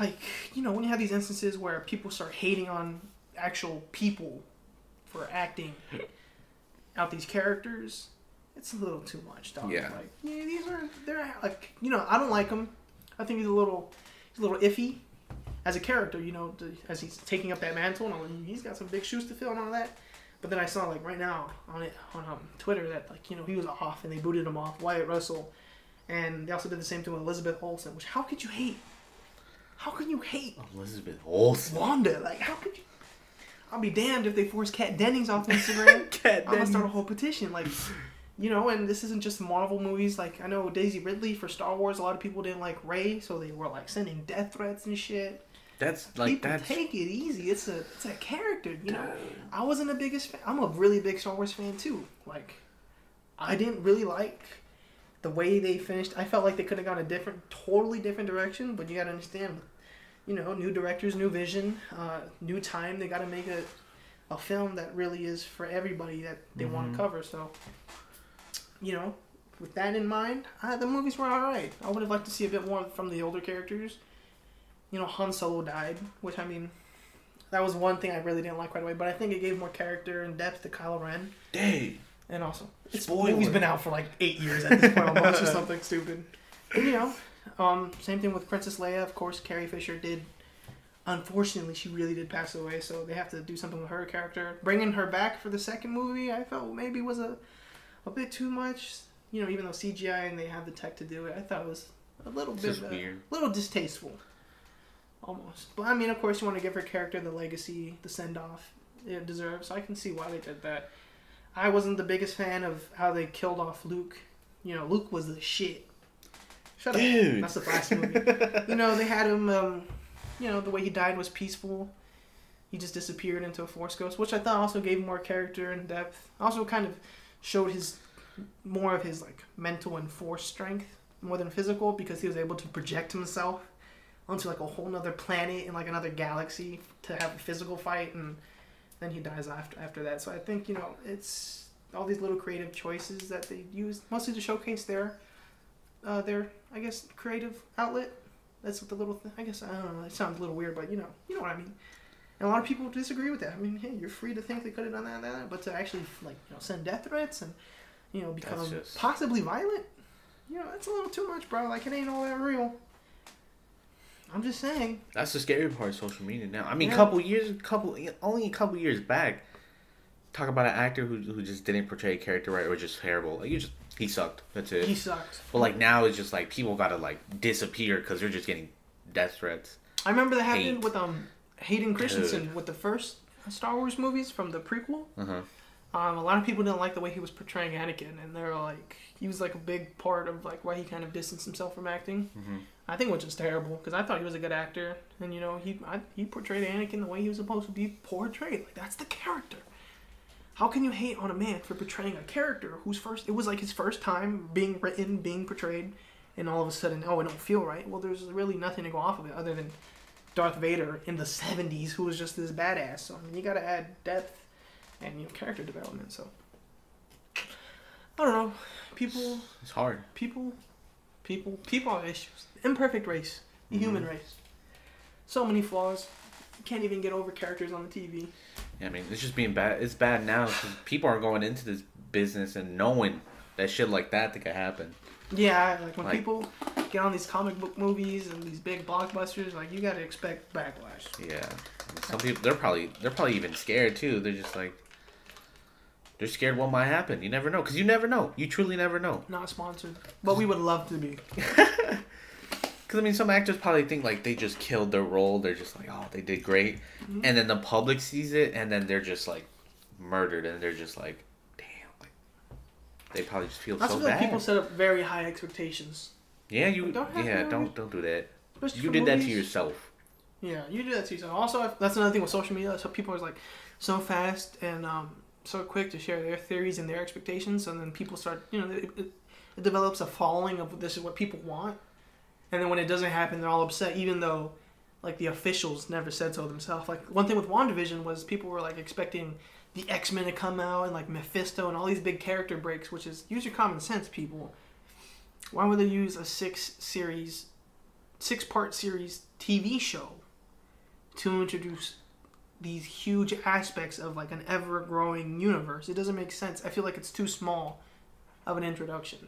like, you know, when you have these instances where people start hating on actual people for acting out these characters, it's a little too much, dog. Yeah. Like, yeah, these are, they're, like, you know, I don't like them. I think he's a little, he's a little iffy as a character, you know, to, as he's taking up that mantle, and I'm like, he's got some big shoes to fill and all that. But then I saw, like, right now on it on um, Twitter that, like, you know, he was off and they booted him off, Wyatt Russell. And they also did the same thing with Elizabeth Olsen, which how could you hate? How can you hate Elizabeth Olsen? Wanda, like, how could you? I'll be damned if they force Kat Dennings off Instagram. Kat I'm going to start a whole petition. Like, you know, and this isn't just Marvel movies. Like, I know Daisy Ridley for Star Wars, a lot of people didn't like Rey, so they were, like, sending death threats and shit. That's, like, people that's... take it easy. It's a, it's a character, you know? Damn. I wasn't the biggest fan. I'm a really big Star Wars fan, too. Like, I didn't really like the way they finished. I felt like they could have gone a different, totally different direction, but you got to understand, you know, new directors, new vision, uh, new time. They got to make a, a film that really is for everybody that they mm-hmm. want to cover. So, you know, with that in mind, I, the movies were all right. I would have liked to see a bit more from the older characters. You know, Han Solo died, which, I mean, that was one thing I really didn't like right away. But I think it gave more character and depth to Kylo Ren. Dang. And also, it's movie's been out for like eight years at this point almost or something stupid. And, you know, um, same thing with Princess Leia. Of course, Carrie Fisher did. Unfortunately, she really did pass away, so they have to do something with her character. Bringing her back for the second movie, I felt maybe was a, a bit too much. You know, even though C G I and they have the tech to do it, I thought it was a little this bit weird, a little distasteful, almost. But I mean, of course, you want to give her character the legacy, the send off it deserves. So I can see why they did that. I wasn't the biggest fan of how they killed off Luke. You know, Luke was the shit. Shut Dude. up. That's the last movie. You know, they had him, um, you know, the way he died was peaceful. He just disappeared into a force ghost, which I thought also gave more character and depth. Also kind of showed his, more of his, like, mental and force strength, more than physical, because he was able to project himself onto, like, a whole nother planet and, like, another galaxy to have a physical fight, and then he dies after after that. So I think, you know, it's all these little creative choices that they use mostly to showcase their uh their I guess creative outlet. That's what the little thing, I guess, I don't know, it sounds a little weird, but you know you know what I mean. And a lot of people disagree with that. I mean, hey, you're free to think they could have done that and that, but to actually, like, you know, send death threats and, you know, become just possibly violent, you know, that's a little too much, bro. Like, it ain't all that real. I'm just saying. That's the scary part of social media now. I mean, yeah. couple years, couple only a couple years back, talk about an actor who who just didn't portray a character right or just terrible. Like, you just he sucked. That's it. He sucked. But like now, it's just like people gotta like disappear because they're just getting death threats. I remember that happened Hate. with um Hayden Christensen Dude. with the first Star Wars movies from the prequel. Uh-huh. Um, a lot of people didn't like the way he was portraying Anakin, and they're like, he was like a big part of like why he kind of distanced himself from acting. Mm-hmm. I think, which is terrible, because I thought he was a good actor, and you know he I, he portrayed Anakin the way he was supposed to be portrayed. Like, that's the character. How can you hate on a man for portraying a character whose first it was like his first time being written, being portrayed, and all of a sudden, oh, it don't feel right. Well, there's really nothing to go off of it other than Darth Vader in the seventies, who was just this badass. So I mean, you got to add depth and, you know, character development. So I don't know, people it's hard people people people are issues. Imperfect race, the mm-hmm. human race, so many flaws. You can't even get over characters on the T V. Yeah, I mean, it's just being bad. It's bad now because people are going into this business and knowing that shit like that that could happen. Yeah, like when like, people get on these comic book movies and these big blockbusters, like, you gotta expect backlash. Yeah, some people they're probably they're probably even scared too. They're just like, they're scared what might happen. You never know. Because you never know. You truly never know. Not sponsored. But we would love to be. Because, I mean, some actors probably think, like, they just killed their role. They're just like, oh, they did great. Mm-hmm. And then the public sees it, and then they're just, like, murdered. And they're just like, damn. Like, they probably just feel I so feel bad. Like, people set up very high expectations. Yeah, you. Like, don't yeah, don't, don't do that. Especially you did movies. that to yourself. Yeah, you did that to yourself. Also, that's another thing with social media. So people are, like, so fast and, um... so quick to share their theories and their expectations, and then people start, you know, it, it, it develops a following of this is what people want, and then when it doesn't happen, they're all upset, even though, like, the officials never said so themselves. Like, one thing with WandaVision was people were, like, expecting the X-Men to come out, and, like, Mephisto, and all these big character breaks, which is, use your common sense, people. Why would they use a six series, six-part series T V show to introduce these huge aspects of, like, an ever-growing universe? It doesn't make sense. I feel like it's too small of an introduction.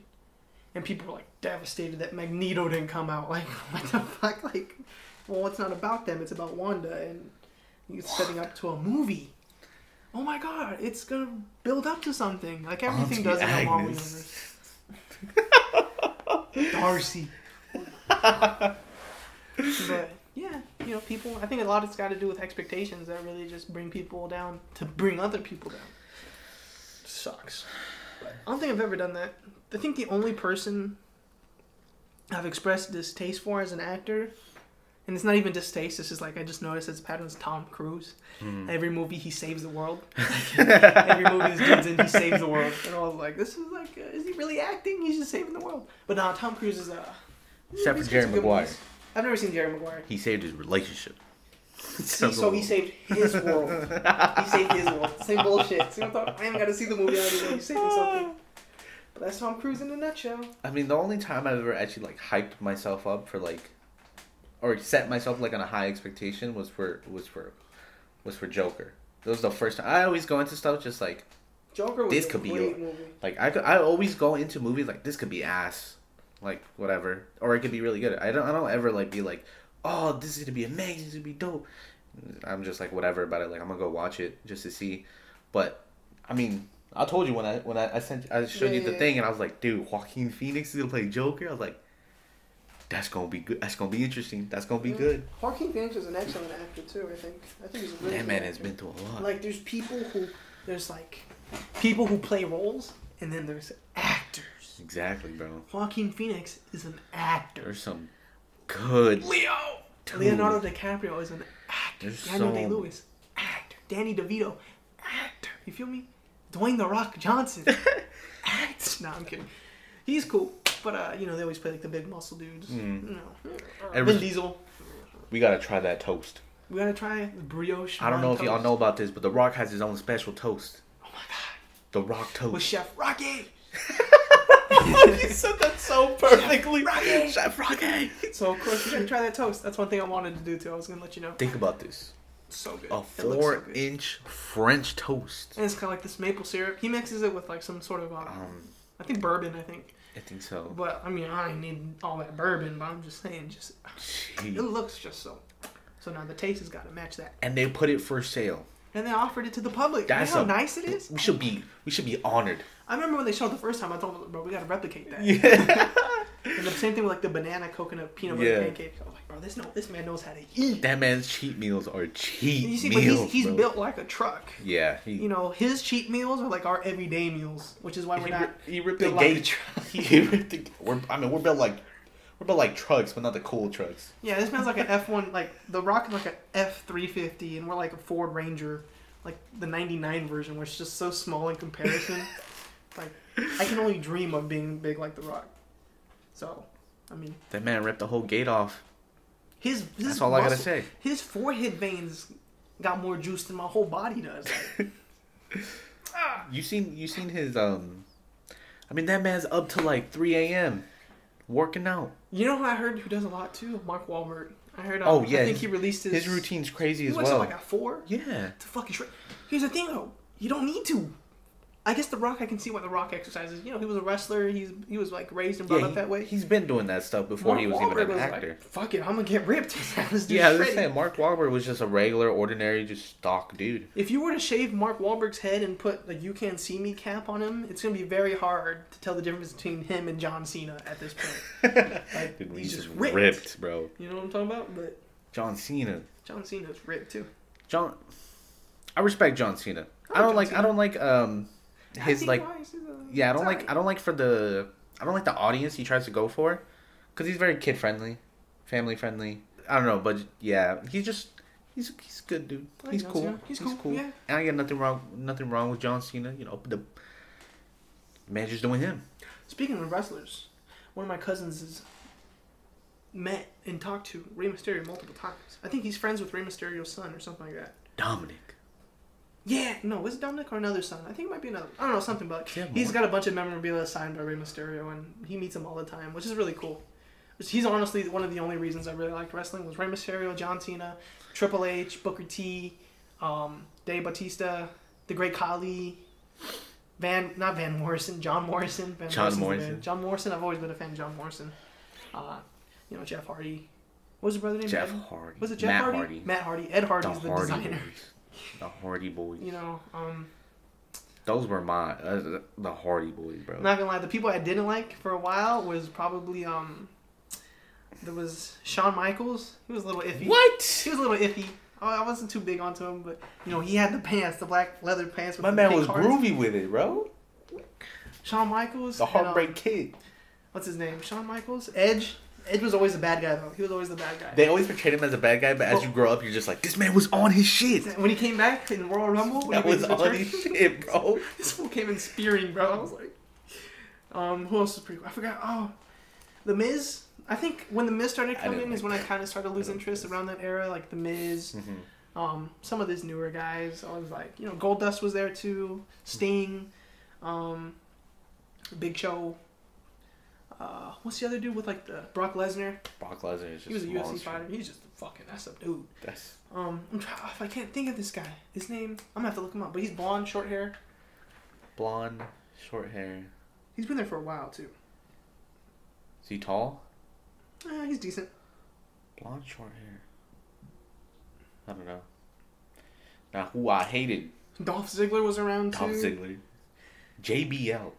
and people were like devastated that Magneto didn't come out. Like, what the fuck? Like, well, it's not about them. It's about Wanda, and he's setting up to a movie. Oh my god, it's gonna build up to something. Like everything does in the Marvel universe. Darcy. But yeah, you know, people, I think a lot it's got to do with expectations that really just bring people down to bring other people down. Sucks. But I don't think I've ever done that. I think the only person I've expressed distaste for as an actor, and it's not even distaste, it's just like I just noticed it's pattern, is Tom Cruise. Mm. Every movie he saves the world. Every movie this dude's in, he saves the world. And I was like, this is like, uh, is he really acting? He's just saving the world. But no, Tom Cruise is a... Uh, Except for Jerry Maguire. Movies. I've never seen Jerry Maguire. He saved his relationship. See, so he saved his world. He saved his world. Same bullshit. See, I thought, I ain't got to see the movie. I already know he's saving something. But that's Tom Cruise in a nutshell. I mean, the only time I've ever actually like hyped myself up for like, or set myself like on a high expectation was for was for, was for Joker. That was the first time. I always go into stuff just like, Joker was this a could be movie. Like I could, I always go into movies like this could be ass. Like, whatever. Or it could be really good. I don't I don't ever, like, be like, oh, this is going to be amazing. This is going to be dope. I'm just, like, whatever about it. Like, I'm going to go watch it just to see. But, I mean, I told you when I when I, I sent I showed yeah, you the yeah. thing, and I was like, dude, Joaquin Phoenix is going to play Joker? I was like, that's going to be good. That's going to be interesting. That's going to be yeah. good. Joaquin Phoenix is an excellent actor, too, I think. I think he's a really That man actor. has been through a lot. Like, there's people who, there's, like, people who play roles, and then there's actors. Exactly, bro. Joaquin Phoenix is an actor. There's some good Leo. Dude. Leonardo DiCaprio is an actor. There's Daniel some... Day-Lewis, actor. Danny DeVito, actor. You feel me? Dwayne The Rock Johnson, actor. No, I'm kidding. He's cool, but uh, you know they always play like the big muscle dudes. Mm. You know, Every... Vin Diesel. We gotta try that toast. We gotta try brioche. I don't know toast. if y'all know about this, but The Rock has his own special toast. Oh my god. The Rock toast with Chef Rocky. You said that so perfectly. Rocky. Chef Rocky. So of course we should try that toast. That's one thing I wanted to do too. I was gonna let you know. Think about this. So good. A four so inch good. French toast. And it's kinda like this maple syrup. He mixes it with like some sort of um, um I think bourbon, I think. I think so. But I mean I ain't need all that bourbon, but I'm just saying just Jeez. It looks just so so now the taste has gotta match that. And they put it for sale. And they offered it to the public. That's you know how a, nice it is? We should be we should be honored. I remember when they showed it the first time, I told them, bro, we gotta replicate that. Yeah. And the same thing with like the banana, coconut, peanut butter yeah. pancake. I was like, bro, this no, this man knows how to eat. That man's cheat meals are cheat meals. You see, meals, but he's, he's built like a truck. Yeah. He, you know, his cheat meals are like our everyday meals, which is why we're he, not. He ripped the gate. He ripped the. We're, I mean, we're built like we're built like trucks, but not the cool trucks. Yeah, this man's like an F one, like the Rock is like an F three fifty, and we're like a Ford Ranger, like the ninety nine version, which is just so small in comparison. Like, I can only dream of being big like The Rock. So, I mean... That man ripped the whole gate off. His, his That's all muscle, I gotta say. His forehead veins got more juice than my whole body does. Like, ah. You seen you seen his, um... I mean, that man's up to like three a m working out. You know who I heard who does a lot too? Mark Wahlberg. I heard... Um, oh, yeah. I think he released his... His routine's crazy as well. He went to like a four? Yeah. To fucking shred. Here's the thing, though. You don't need to. I guess The Rock, I can see why The Rock exercises. You know, he was a wrestler. He's He was, like, raised and brought yeah, up he, that way. He's been doing that stuff before Mark he was Wahlberg even an was actor. Like, fuck it, I'm going to get ripped. This yeah, I was saying, Mark Wahlberg was just a regular, ordinary, just stock dude. If you were to shave Mark Wahlberg's head and put a You Can't See Me cap on him, it's going to be very hard to tell the difference between him and John Cena at this point. Like, dude, he's, he's just ripped. ripped, bro. You know what I'm talking about? But John Cena. John Cena's ripped, too. John... I respect John Cena. I, I don't John like... Cena. I don't like... um. His like, yeah, I don't like, I don't like for the, I don't like the audience he tries to go for, because he's very kid friendly, family friendly. I don't know, but yeah, he's just, he's he's good dude. He's cool. He's cool. He's cool. Yeah. And I got nothing wrong, nothing wrong with John Cena. You know, the man just doing him. Speaking of wrestlers, one of my cousins is met and talked to Rey Mysterio multiple times. I think he's friends with Rey Mysterio's son or something like that. Dominic. Yeah, no, was it Dominic or another son? I think it might be another. I don't know, something, but yeah, he's got a bunch of memorabilia signed by Rey Mysterio, and he meets him all the time, which is really cool. He's honestly one of the only reasons I really liked wrestling was Rey Mysterio, John Cena, Triple H, Booker T, um, Dave Bautista, The Great Khali, Van, not Van Morrison, John Morrison. Van John Morrison. John Morrison. I've always been a fan of John Morrison. Uh, you know, Jeff Hardy. What was his brother's name? Jeff ben? Hardy. Was it Jeff Matt Hardy? Hardy? Matt Hardy. Ed Hardy's the, the Hardy designer. Boys. The Hardy Boys. You know, um... those were my... Uh, the Hardy Boys, bro. I'm not gonna lie, the people I didn't like for a while was probably, um... there was Shawn Michaels. He was a little iffy. What? He was a little iffy. I wasn't too big onto him, but, you know, he had the pants, the black leather pants. With my man was hearts. Groovy with it, bro. Shawn Michaels. The Heartbreak and, um, Kid. What's his name? Shawn Michaels? Edge? Edge was always the bad guy, though. He was always the bad guy. They always portrayed him as a bad guy, but well, as you grow up, you're just like, this man was on his shit. When he came back in Royal Rumble, that was on his shit, bro. This fool came in spearing, bro. I was like, um, who else was pretty cool? I forgot. Oh, The Miz. I think when The Miz started coming in like is when that. I kind of started losing interest around that era, like The Miz, mm-hmm. um, some of these newer guys. I was like, you know, Goldust was there too, Sting, um, Big Show. Uh, what's the other dude with like the Brock Lesnar? Brock Lesnar is just he was a monster. U F C fighter. He's just a fucking that's up dude. That's um. I'm trying, I can't think of this guy. His name I'm gonna have to look him up. But he's blonde, short hair. Blonde, short hair. He's been there for a while too. Is he tall? Uh, he's decent. Blonde, short hair. I don't know. Now who I hated. Dolph Ziggler was around Dolph too. Dolph Ziggler. J B L.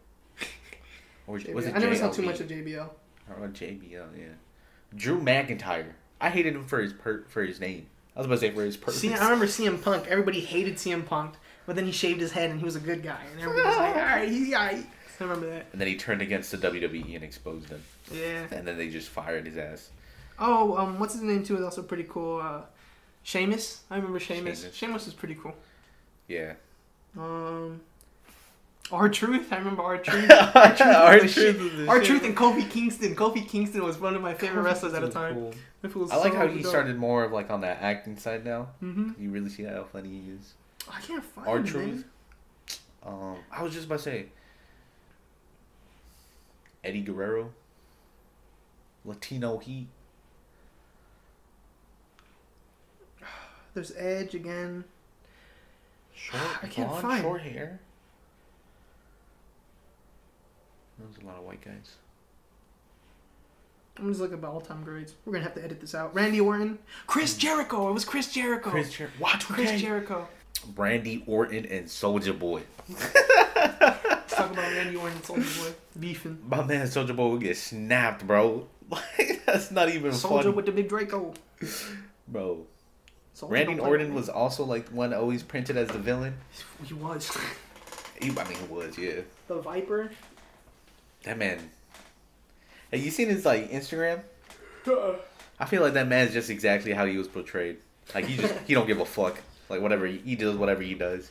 Or was it I never saw too much of J B L. I don't know, J B L, yeah. Drew McIntyre. I hated him for his per for his name. I was about to say for his purpose. See, I remember C M Punk. Everybody hated C M Punk, but then he shaved his head and he was a good guy. And everybody was like, all right, he's all right. I remember that. And then he turned against the W W E and exposed them. Yeah. And then they just fired his ass. Oh, um, what's his name too is also pretty cool. Uh, Sheamus. I remember Sheamus. Sheamus. Sheamus was pretty cool. Yeah. Um... R-Truth, I remember R-Truth. R-Truth R-Truth and Kofi Kingston. Kofi Kingston was one of my favorite wrestlers at a time. Cool. I so like how he dope. started more of like on that acting side now. Mm-hmm. You really see how funny he is. I can't find R-Truth. Um, I was just about to say Eddie Guerrero, Latino Heat. There's Edge again. Short, I can't blonde, find short hair. There's a lot of white guys. I'm just looking about all-time greats. We're going to have to edit this out. Randy Orton. Chris Jericho. It was Chris Jericho. Chris Jericho. Watch Chris okay. Jericho. Randy Orton and Soulja Boy. Let's talk about Randy Orton and Soulja Boy. Beefing. My man Soulja Boy would get snapped, bro. That's not even funny. Soulja with the big Draco. Bro. Soulja Randy Orton was also like one always printed as the villain. He was. He, I mean, he was, yeah. The Viper. That man. Have you seen his like Instagram? Uh-uh. I feel like that man's just exactly how he was portrayed. Like he just he don't give a fuck. Like whatever he, he does, whatever he does.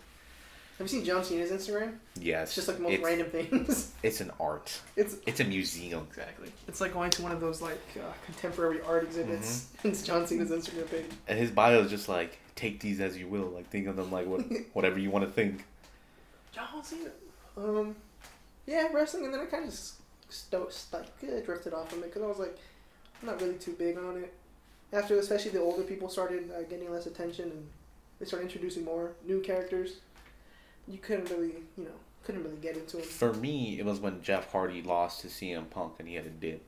Have you seen John Cena's Instagram? Yes. It's just like most it's, random things. It's an art. It's it's a museum. Exactly. It's like going to one of those like uh, contemporary art exhibits. Mm-hmm. It's John Cena's Instagram page. And his bio is just like take these as you will. Like think of them like what, whatever you want to think. John Cena. Um. Yeah, wrestling, and then I kind of st st drifted off from it because I was like, I'm not really too big on it. After, especially the older people started uh, getting less attention, and they started introducing more new characters. You couldn't really, you know, couldn't really get into it. For me, it was when Jeff Hardy lost to C M Punk, and he had a dip.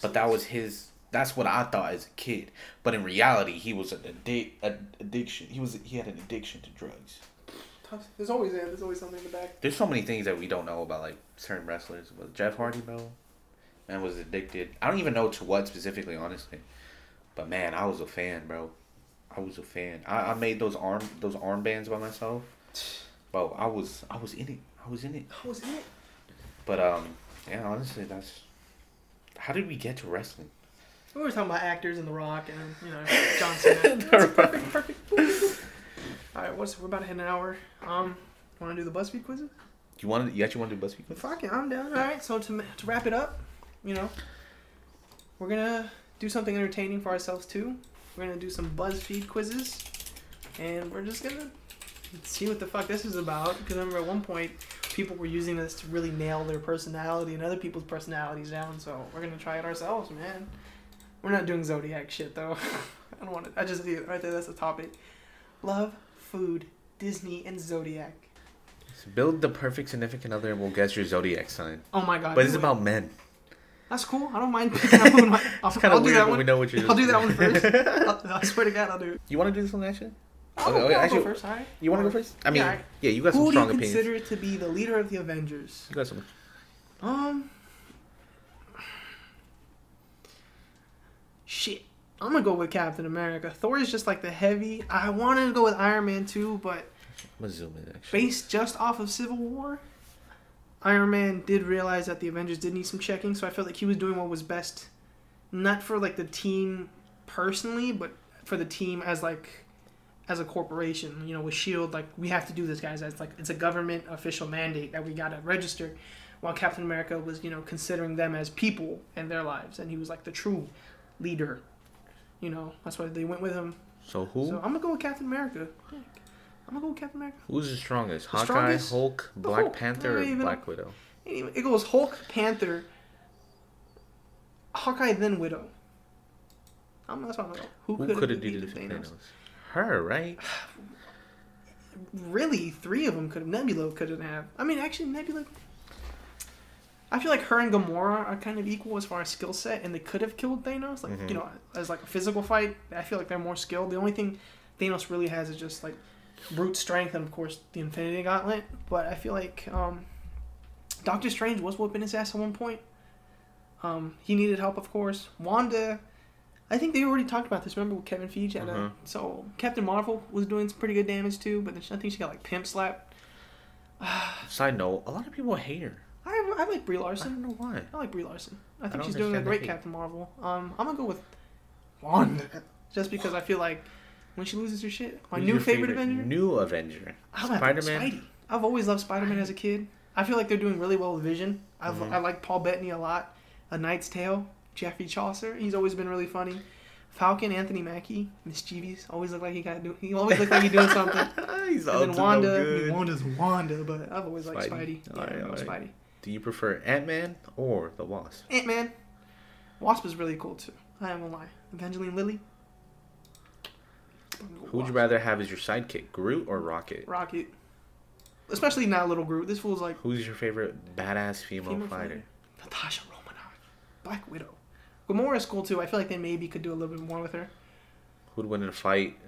But that was his. That's what I thought as a kid. But in reality, he was an addi addiction. He was he had an addiction to drugs. There's always that. There's always something in the back. There's so many things that we don't know about, like, certain wrestlers. But Jeff Hardy, bro, man, was addicted. I don't even know to what specifically, honestly. But, man, I was a fan, bro. I was a fan. I, I made those arm those armbands by myself. Bro, I was I was in it. I was in it. I was in it. But, um, yeah, honestly, that's... How did we get to wrestling? We were talking about actors in The Rock and, you know, John Cena. That's perfect, perfect. Alright, what's we're about to hit an hour. Um, want to do the BuzzFeed quizzes? You want to? You actually want to do BuzzFeed quizzes? Fuck it, I'm down. Alright, so to to wrap it up, you know, we're gonna do something entertaining for ourselves too. We're gonna do some BuzzFeed quizzes, and we're just gonna see what the fuck this is about. Because I remember at one point people were using this to really nail their personality and other people's personalities down. So we're gonna try it ourselves, man. We're not doing zodiac shit though. I don't want to. I just right there. That's the topic. Love. Food, Disney, and Zodiac. Build the perfect significant other and we'll guess your zodiac sign. Oh my god. But it's about men. That's cool. I don't mind picking up on my... I'll, I'll weird, do that one. We know what you're I'll doing. do that one first. I'll, I swear to God, I'll do it. You want to do this one, actually? I'll, okay, okay, I'll actually, go first, all right? You want to go first? I mean, yeah, right. yeah you got some Who strong opinions. Who do you opinions. consider to be the leader of the Avengers? You got some. Um... Shit. I'm going to go with Captain America. Thor is just like the heavy... I wanted to go with Iron Man too, but... I'm going to zoom in, actually. Based just off of Civil War... Iron Man did realize that the Avengers did need some checking, so I felt like he was doing what was best, not for like the team personally, but for the team as like as a corporation. You know, with SHIELD, like we have to do this, guys. It's like it's a government official mandate that we gotta register. While Captain America was, you know, considering them as people and their lives, and he was like the true leader. You know, that's why they went with him. So who? So I'm gonna go with Captain America. Yeah. I'm gonna go with Captain America. Who's the strongest? The Hawkeye, strongest? Hulk, Black Hulk. Panther, or even, Black Widow? Even, it goes Hulk, Panther, Hawkeye, then Widow. I'm not talking about who, who could have defeated Thanos? Thanos. Her, right? Really, three of them could have. Nebula couldn't have. I mean, actually, Nebula. I feel like her and Gamora are kind of equal as far as skill set, and they could have killed Thanos. Like mm-hmm. you know, as like a physical fight, I feel like they're more skilled. The only thing Thanos really has is just like. brute strength and of course the Infinity Gauntlet, but I feel like um, Doctor Strange was whooping his ass at one point. Um, he needed help, of course. Wanda, I think they already talked about this. Remember with Kevin Feige? And, uh-huh. uh, so Captain Marvel was doing some pretty good damage too, but I think she got like pimp slapped. Side note: a lot of people hate her. I, I like Brie Larson. I don't know why. I like Brie Larson. I think I she's doing a great Captain Marvel. Um, I'm gonna go with Wanda just because I feel like. When she loses her shit. My Who's new favorite, favorite Avenger? New Avenger. Spider-Man. I've always loved Spider-Man as a kid. I feel like they're doing really well with Vision. I've, mm-hmm. I like Paul Bettany a lot. A Knight's Tale. Jeffrey Chaucer. He's always been really funny. Falcon, Anthony Mackie. Mischievous. Always look like he got do. He always looks like he's doing something. He's and then Wanda. No good. I mean, Wanda's Wanda, but I've always liked Spidey. Spidey. All yeah, right, all right. Spidey. Do you prefer Ant-Man or the Wasp? Ant-Man. Wasp is really cool too. I am gonna lie. Evangeline Lilly. Who would you rather have as your sidekick, Groot or Rocket? Rocket. Especially not little Groot. This fool's like... Who's your favorite badass female, female fighter? fighter? Natasha Romanoff. Black Widow. Gamora's cool, too. I feel like they maybe could do a little bit more with her. Who'd win in a fight?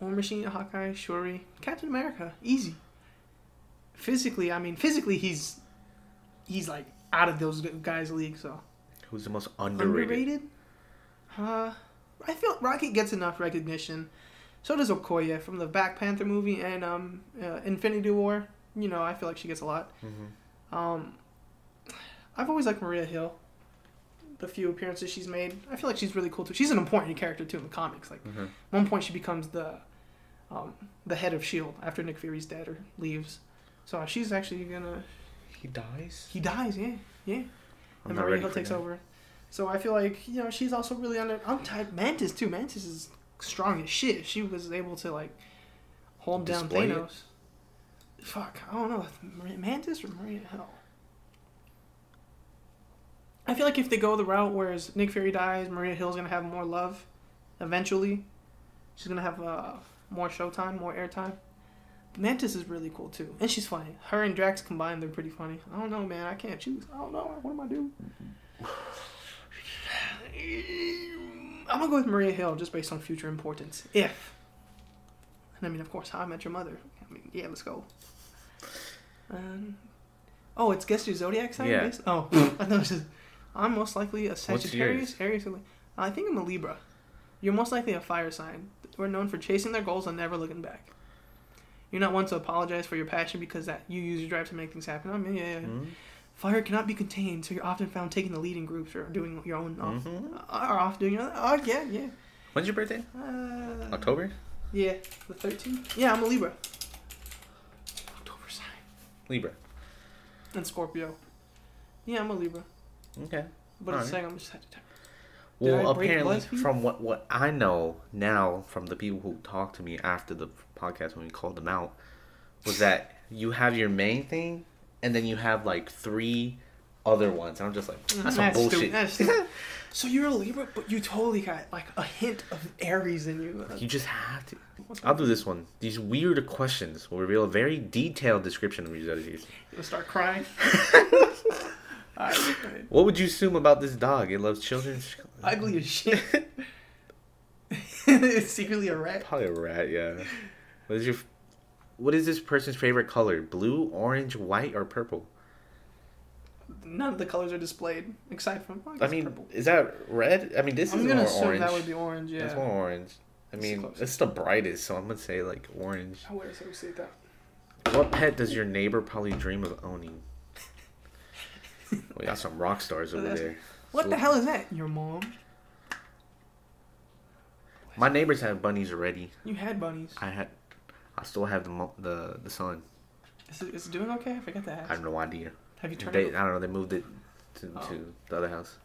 War Machine, Hawkeye, Shuri. Captain America. Easy. Physically, I mean, physically, he's... He's, like, out of those guys' league, so... Who's the most underrated? Underrated? Uh... I feel Rocket gets enough recognition. So does Okoye from the Black Panther movie and um, uh, Infinity War. You know, I feel like she gets a lot. Mm-hmm. Um, I've always liked Maria Hill. The few appearances she's made, I feel like she's really cool too. She's an important character too in the comics. Like, mm-hmm. one point she becomes the um, the head of SHIELD after Nick Fury's dead or leaves. So she's actually gonna. He dies. He dies. Yeah, yeah. I'm and Maria Hill takes that. over. So I feel like, you know, she's also really under... I'm tired. Mantis, too. Mantis is strong as shit. She was able to, like, hold down Thanos. It. Fuck. I don't know. Mantis or Maria Hill? I feel like if they go the route where Nick Fury dies, Maria Hill's going to have more love eventually. She's going to have uh, more showtime, more airtime. Mantis is really cool, too. And she's funny. Her and Drax combined, they're pretty funny. I don't know, man. I can't choose. I don't know. What am I doing? I'm gonna go with Maria Hill just based on future importance. If, and I mean, of course, How I Met Your Mother. I mean, yeah, let's go. Um, oh, it's guess your zodiac sign. Yeah. Based? Oh, I know. It's just, I'm most likely a Sagittarius. Aries. I think I'm a Libra. You're most likely a fire sign. We're known for chasing their goals and never looking back. You're not one to apologize for your passion because that you use your drive to make things happen. I mean, yeah. yeah. Mm-hmm. Fire cannot be contained, so you're often found taking the lead in groups or doing your own. Off, mm-hmm. Or off doing your own. Oh, yeah, yeah. When's your birthday? Uh, October? Yeah, the thirteenth. Yeah, I'm a Libra. October sign. Libra. And Scorpio. Yeah, I'm a Libra. Okay. But I'm saying I'm a Sagittarius. Well, apparently, from what, what I know now from the people who talked to me after the podcast when we called them out, was that you have your main thing. And then you have, like, three other ones. And I'm just like, that's, that's some bullshit. Stupid. That's stupid. So you're a Libra, but you totally got like a hint of Aries in you. You just have to. I'll do this one. These weird questions will reveal a very detailed description of your zodiac. You'll start crying. All right, what would you assume about this dog? It loves children. Ugly as shit. It's secretly a rat. Probably a rat, yeah. What is your? What is this person's favorite color? Blue, orange, white, or purple? None of the colors are displayed except from. I, I mean, purple. Is that red? I mean, this I'm is more orange. I'm gonna assume that would be orange. Yeah, it's more orange. I mean, it's, it's the brightest, so I'm gonna say like orange. I would associate that. What pet does your neighbor probably dream of owning? We got some rock stars over there. What so, the hell is that? Your mom. My neighbors have bunnies already. You had bunnies. I had. I still have the the the son. Is it, is it doing okay? I forgot to ask. I have no idea. Have you turned? They, it? I don't know. They moved it to, oh. to the other house.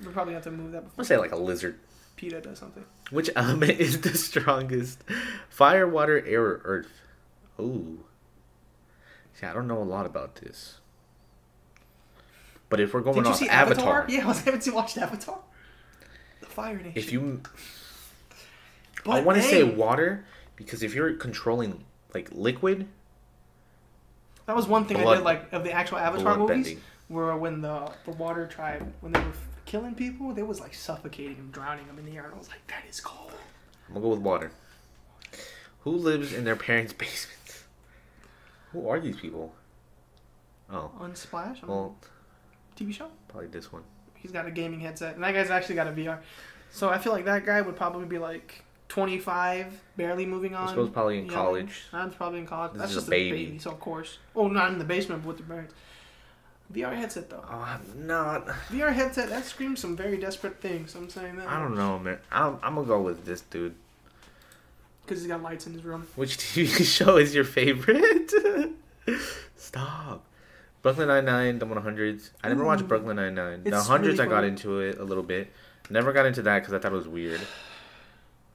We we'll probably have to move that. Before. Let's say like a lizard. PETA does something. Which element is the strongest? Fire, water, air, or earth? Ooh. See, I don't know a lot about this. But if we're going Did off you see Avatar, Avatar, yeah, I was, haven't you watched Avatar? The Fire Nation. If you, but I want to say water because if you're controlling like liquid, that was one thing blood, I did like of the actual Avatar movies, bending. Where when the the water tribe when they were killing people, they was like suffocating them, drowning them in the air, and I was like, that is cold. I'm gonna go with water. Who lives in their parents' basements? Who are these people? Oh, on Splash. Well. T V show? Probably this one. He's got a gaming headset. And that guy's actually got a V R. So I feel like that guy would probably be like twenty-five, barely moving on. I suppose probably in college. I'm probably in college. This That's is just a baby. baby. So of course. Oh, not in the basement, but with the parents. V R headset, though. Oh, I'm not. V R headset, that screams some very desperate things. I'm saying that. I don't know, man. I'm, I'm going to go with this dude. Because he's got lights in his room. Which T V show is your favorite? Stop. Brooklyn Nine-Nine, the one hundreds. I never Ooh. watched Brooklyn Nine-Nine. The one hundreds, really I got into it a little bit. Never got into that because I thought it was weird.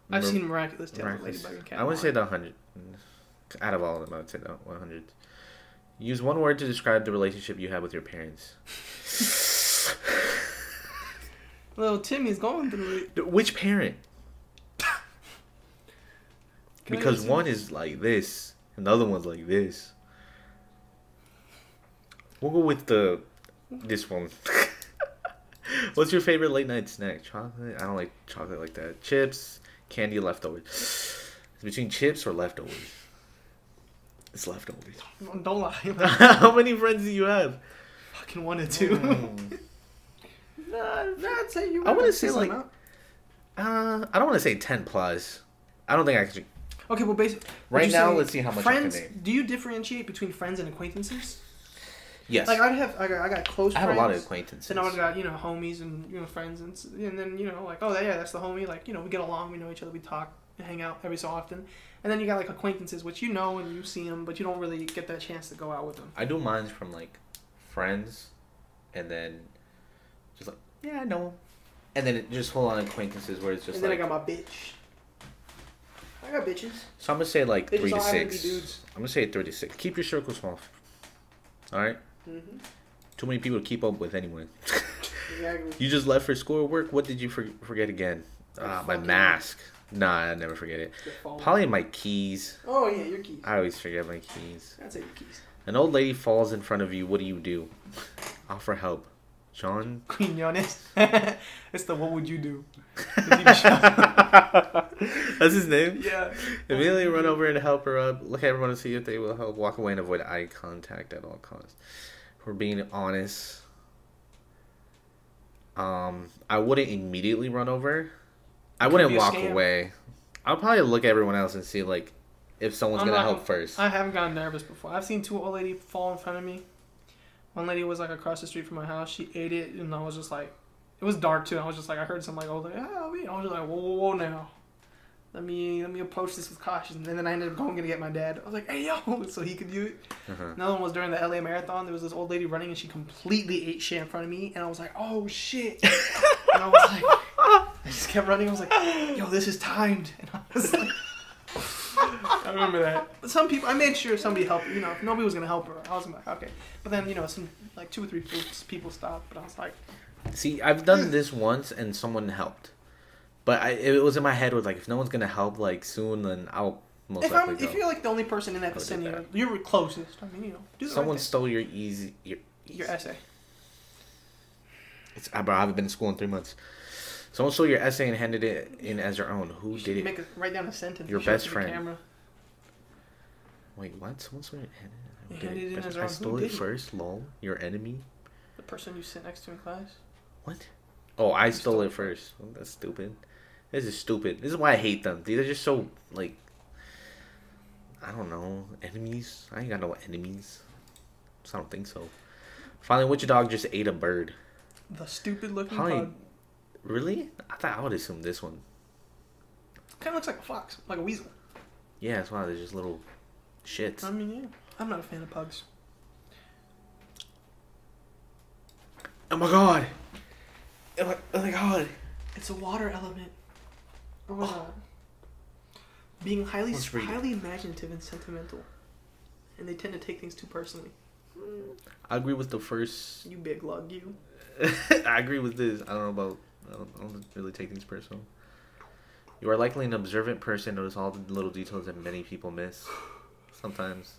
Remember, I've seen Miraculous Tales of Ladybug and Cat. I would say the one hundred. Out of all of them, I would say the one hundred. Use one word to describe the relationship you have with your parents. Little Timmy's going through it. Which parent? Because one is like this, and the other one's like this. We'll go with the this one. What's your favorite late night snack? Chocolate? I don't like chocolate like that. Chips, candy, leftovers. It's between chips or leftovers. It's leftovers. Don't, don't lie. How many friends do you have? Fucking one or two. Nah, I'd say you. I want to say like. Out. Uh, I don't want to say ten plus. I don't think I could. Okay, well, basically. Right now, let's see how much friends. I can name. Do you differentiate between friends and acquaintances? Yes. Like I'd have, I got, I got close. I have friends, a lot of acquaintances. And I've got, you know, homies and you know friends, and and then you know like, oh yeah, that's the homie. Like you know, we get along, we know each other, we talk, and hang out every so often. And then you got like acquaintances, which you know and you see them, but you don't really get that chance to go out with them. I do mine from like friends, and then just like yeah, I know them, and then it just hold on acquaintances where it's just. And then like, I got my bitch. I got bitches. So I'm gonna say like bitches three to six. Dudes. I'm gonna say three to six. Keep your circle small. All right. Mm-hmm. Too many people to keep up with anyway. Exactly. You just left for school or work. What did you for forget again? Uh, my mask. Nah, I never forget it. Probably my keys. Oh yeah, your keys. I always forget my keys. I'd say your keys. An old lady falls in front of you. What do you do? Offer help. John. Quiñones. It's the what would you do? That's his name? Yeah. Immediately run over and help her up. Look at everyone to see if they will help. Walk away and avoid eye contact at all costs. For being honest, um, I wouldn't immediately run over. I wouldn't walk away. I'll probably look at everyone else and see like if someone's going to help first. I haven't gotten nervous before. I've seen two old ladies fall in front of me. One lady was like across the street from my house. She ate it, and I was just like, it was dark too. And I was just like, I heard some like old lady. Oh, I was just like, whoa, whoa, whoa, now. Let me let me approach this with caution. And then I ended up going to get my dad. I was like, hey, yo, so he could view it. Uh-huh. Another one was during the L A Marathon. There was this old lady running, and she completely ate shit in front of me. And I was like, oh, shit. And I was like, I just kept running. I was like, yo, this is timed. And I was like, I remember that. Some people, I made sure somebody helped, you know, if nobody was going to help her, I was like, okay. But then, you know, some like two or three people stopped, but I was like, see, I've done this once and someone helped, but I it was in my head was like, if no one's gonna help like soon, then I'll most if likely I'm, go. If you're like the only person in that vicinity, you're closest. I mean, you know, do the someone right stole your easy your easy. your essay. It's I, bro, I haven't been to school in three months. Someone stole your essay and handed it in as their own. Who you did it? Make a, write down a sentence. Your best friend. Camera. Wait, what? Someone stole it. Who did it? It in as I stole it first. Lol. Your enemy. The person you sit next to in class. What? Oh, I stole, stole it first. Oh, that's stupid. This is stupid. This is why I hate them. These are just so, like, I don't know. Enemies? I ain't got no enemies. So I don't think so. Finally, Witcher Dog just ate a bird. The stupid looking dog. Really? I thought I would assume this one. Kind of looks like a fox. Like a weasel. Yeah, that's why they're just little shits. I mean, yeah. I'm not a fan of pugs. Oh my god! Oh my, oh my god! It's a water element. Oh my oh. god! Being highly highly imaginative and sentimental, and they tend to take things too personally. I agree with the first. You big lug, you. I agree with this. I don't know about. I don't, I don't really take things personal. You are likely an observant person. Notice all the little details that many people miss. Sometimes,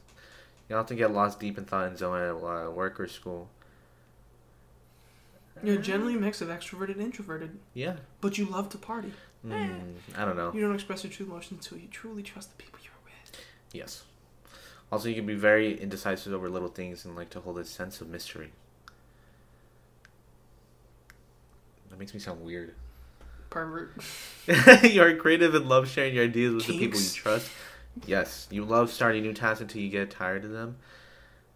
you often get lost deep in thought and zone at uh, work or school. You're generally a mix of extroverted and introverted. Yeah. But you love to party. Mm, I don't know. You don't express your true emotions until you truly trust the people you're with. Yes. Also, you can be very indecisive over little things and like to hold a sense of mystery. That makes me sound weird. Pervert. You are creative and love sharing your ideas with Kinks. the people you trust. Yes. You love starting new tasks until you get tired of them,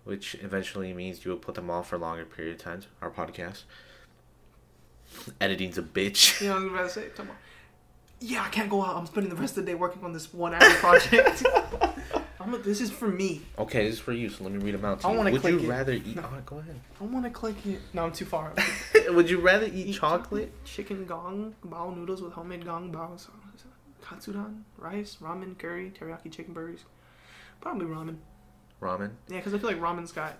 which eventually means you will put them off for longer period of times. Our podcast. Editing's a bitch. Yeah, I was about to say, come on. Yeah, I can't go out. I'm spending the rest of the day working on this one hour project. I'm a, this is for me. Okay, this is for you, so let me read them out to I you. Would click you rather it. eat... No. Oh, go ahead. I want to click it. No, I'm too far up. Would you rather eat, eat chocolate? Chicken gong, bao noodles with homemade gong baos, katsudon, rice, ramen, curry, teriyaki chicken burgers. Probably ramen. Ramen? Yeah, because I feel like ramen's got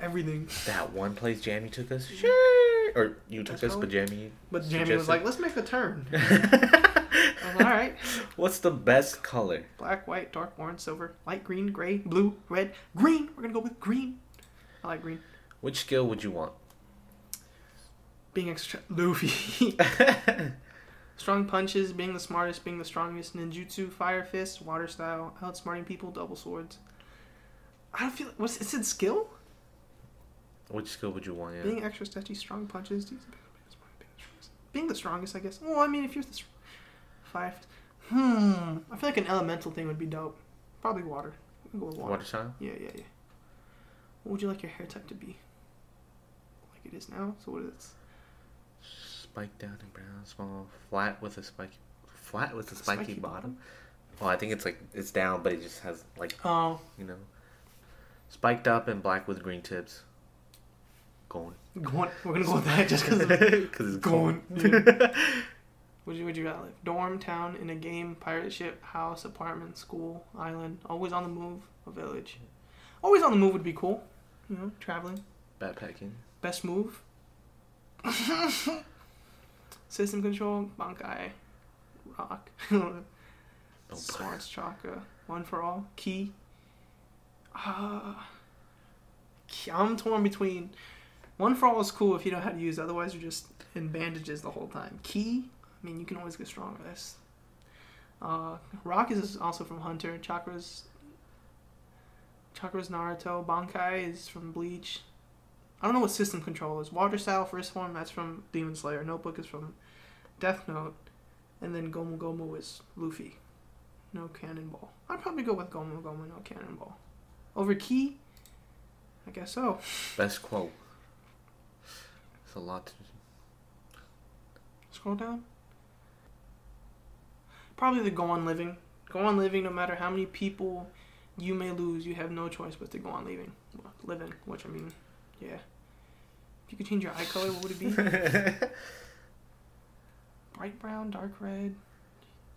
everything. That one place Jamie took us? Sure. Or you took That's us, but Jamie But Jamie suggested. was like, let's make a turn. I was like, all right. What's the best color? Black, white, dark, orange, silver, light green, gray, blue, red, green. We're going to go with green. I like green. Which skill would you want? Being extra... Luffy. Strong punches, being the smartest, being the strongest, ninjutsu, fire fist, water style, outsmarting people, double swords. I don't feel... What's, it said skill? Which skill would you want, yeah? Being extra stretchy, strong punches. Being the strongest, I guess. Well, I mean, if you're the strongest. Five. Hmm. I feel like an elemental thing would be dope. Probably water. We'll go with water. Water sign? Yeah, yeah, yeah. What would you like your hair type to be? Like it is now? So what is it? Spiked down and brown, small, flat with a spiky... Flat with a spiky, spiky bottom? Well, I think it's like... It's down, but it just has like... Oh. You know... Spiked up and black with green tips. Going. Going. We're going to go with that just because it's going. going. Yeah. Would you would you rather live? Dorm, town, in a game, pirate ship, house, apartment, school, island, always on the move, a village. Always on the move would be cool. You know, traveling. Backpacking. Best move. System control, bankai, rock, swords, chakra, one for all, key. Uh, I'm torn between one for all is cool if you know how to use it, otherwise you're just in bandages the whole time. Key, I mean you can always get strong with this. Uh, rock is also from Hunter. Chakras, Chakras Naruto. Bankai is from Bleach. I don't know what system control is. Water style first form, that's from Demon Slayer. Notebook is from Death Note, and then Gomu Gomu is Luffy. No cannonball. I'd probably go with Gomu Gomu. No cannonball. Over key? I guess so. Best quote. It's a lot to do. Scroll down. Probably the go on living. Go on living no matter how many people you may lose, you have no choice but to go on living. Well, living, which I mean, yeah. If you could change your eye color, what would it be? Bright brown, dark red.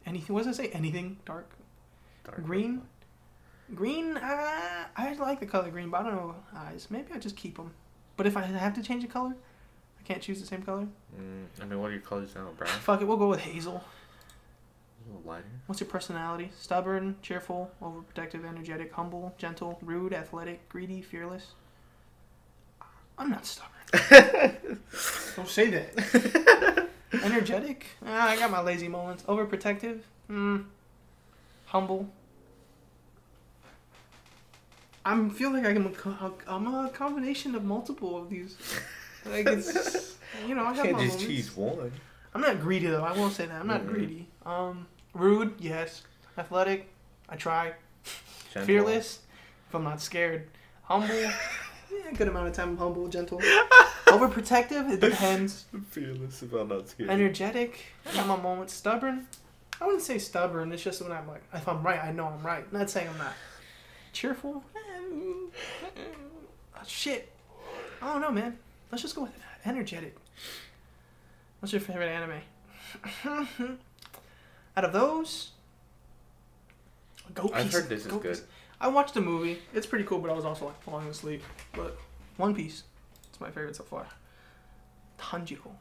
Anything. What does it say? Anything. Dark. Dark green. Brown. Green, uh, I like the color green, but I don't know eyes. Maybe I just keep them. But if I have to change a color, I can't choose the same color. Mm, I mean, what are your colors now, brown? Fuck it, we'll go with hazel. A little lighter. What's your personality? Stubborn, cheerful, overprotective, energetic, humble, gentle, rude, athletic, greedy, fearless. I'm not stubborn. Don't say that. Energetic? Uh, I got my lazy moments. Overprotective? Mm. Humble. I feel like I'm a, I'm a combination of multiple of these. Like it's, you know, I got can't my just moments. Choose one. I'm not greedy though. I won't say that. I'm not mm-hmm. greedy. Um, rude, yes. Athletic, I try. Gentle. Fearless, if I'm not scared. Humble, yeah, good amount of time. I'm humble, gentle. Overprotective, it depends. Fearless, if I'm not scared. Energetic, I got my moments. Stubborn, I wouldn't say stubborn. It's just when I'm like, if I'm right, I know I'm right. Not saying I'm not. Cheerful. Oh, shit. I don't know, man. Let's just go with it. Energetic. What's your favorite anime? Out of those, Go I've Piece. I've heard this Go is Piece. Good. I watched the movie. It's pretty cool, but I was also like falling asleep. But One Piece, it's my favorite so far. Tanjiro.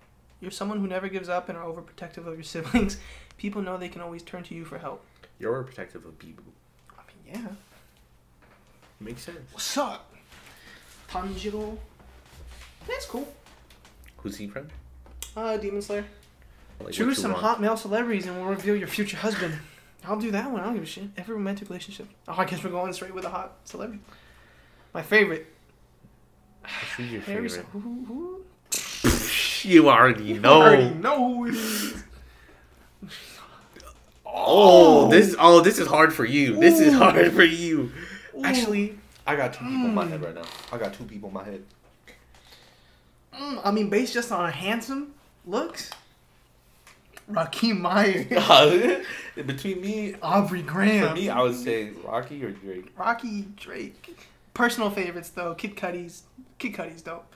You're someone who never gives up and are overprotective of your siblings. People know they can always turn to you for help. You're overprotective of people. I mean, yeah. Makes sense. What's up? Tanjiro. That's cool. Who's he from? Uh, Demon Slayer. Like, choose some want? hot male celebrities and we'll reveal your future husband. I'll do that one. I don't give a shit. Every romantic relationship. Oh, I guess we're going straight with a hot celebrity. My favorite. Who's your Harry's favorite? Who, who? You already know. You already know who it is. Oh, oh, this, oh, this is hard for you. Ooh. This is hard for you. Actually, I got two people mm. in my head right now. I got two people in my head. Mm, I mean, based just on handsome looks, Rocky Meyer. Between me, Aubrey Graham. For me, I would say Rocky or Drake. Rocky, Drake. Personal favorites though, Kid Cudi's. Kid Cudi's dope.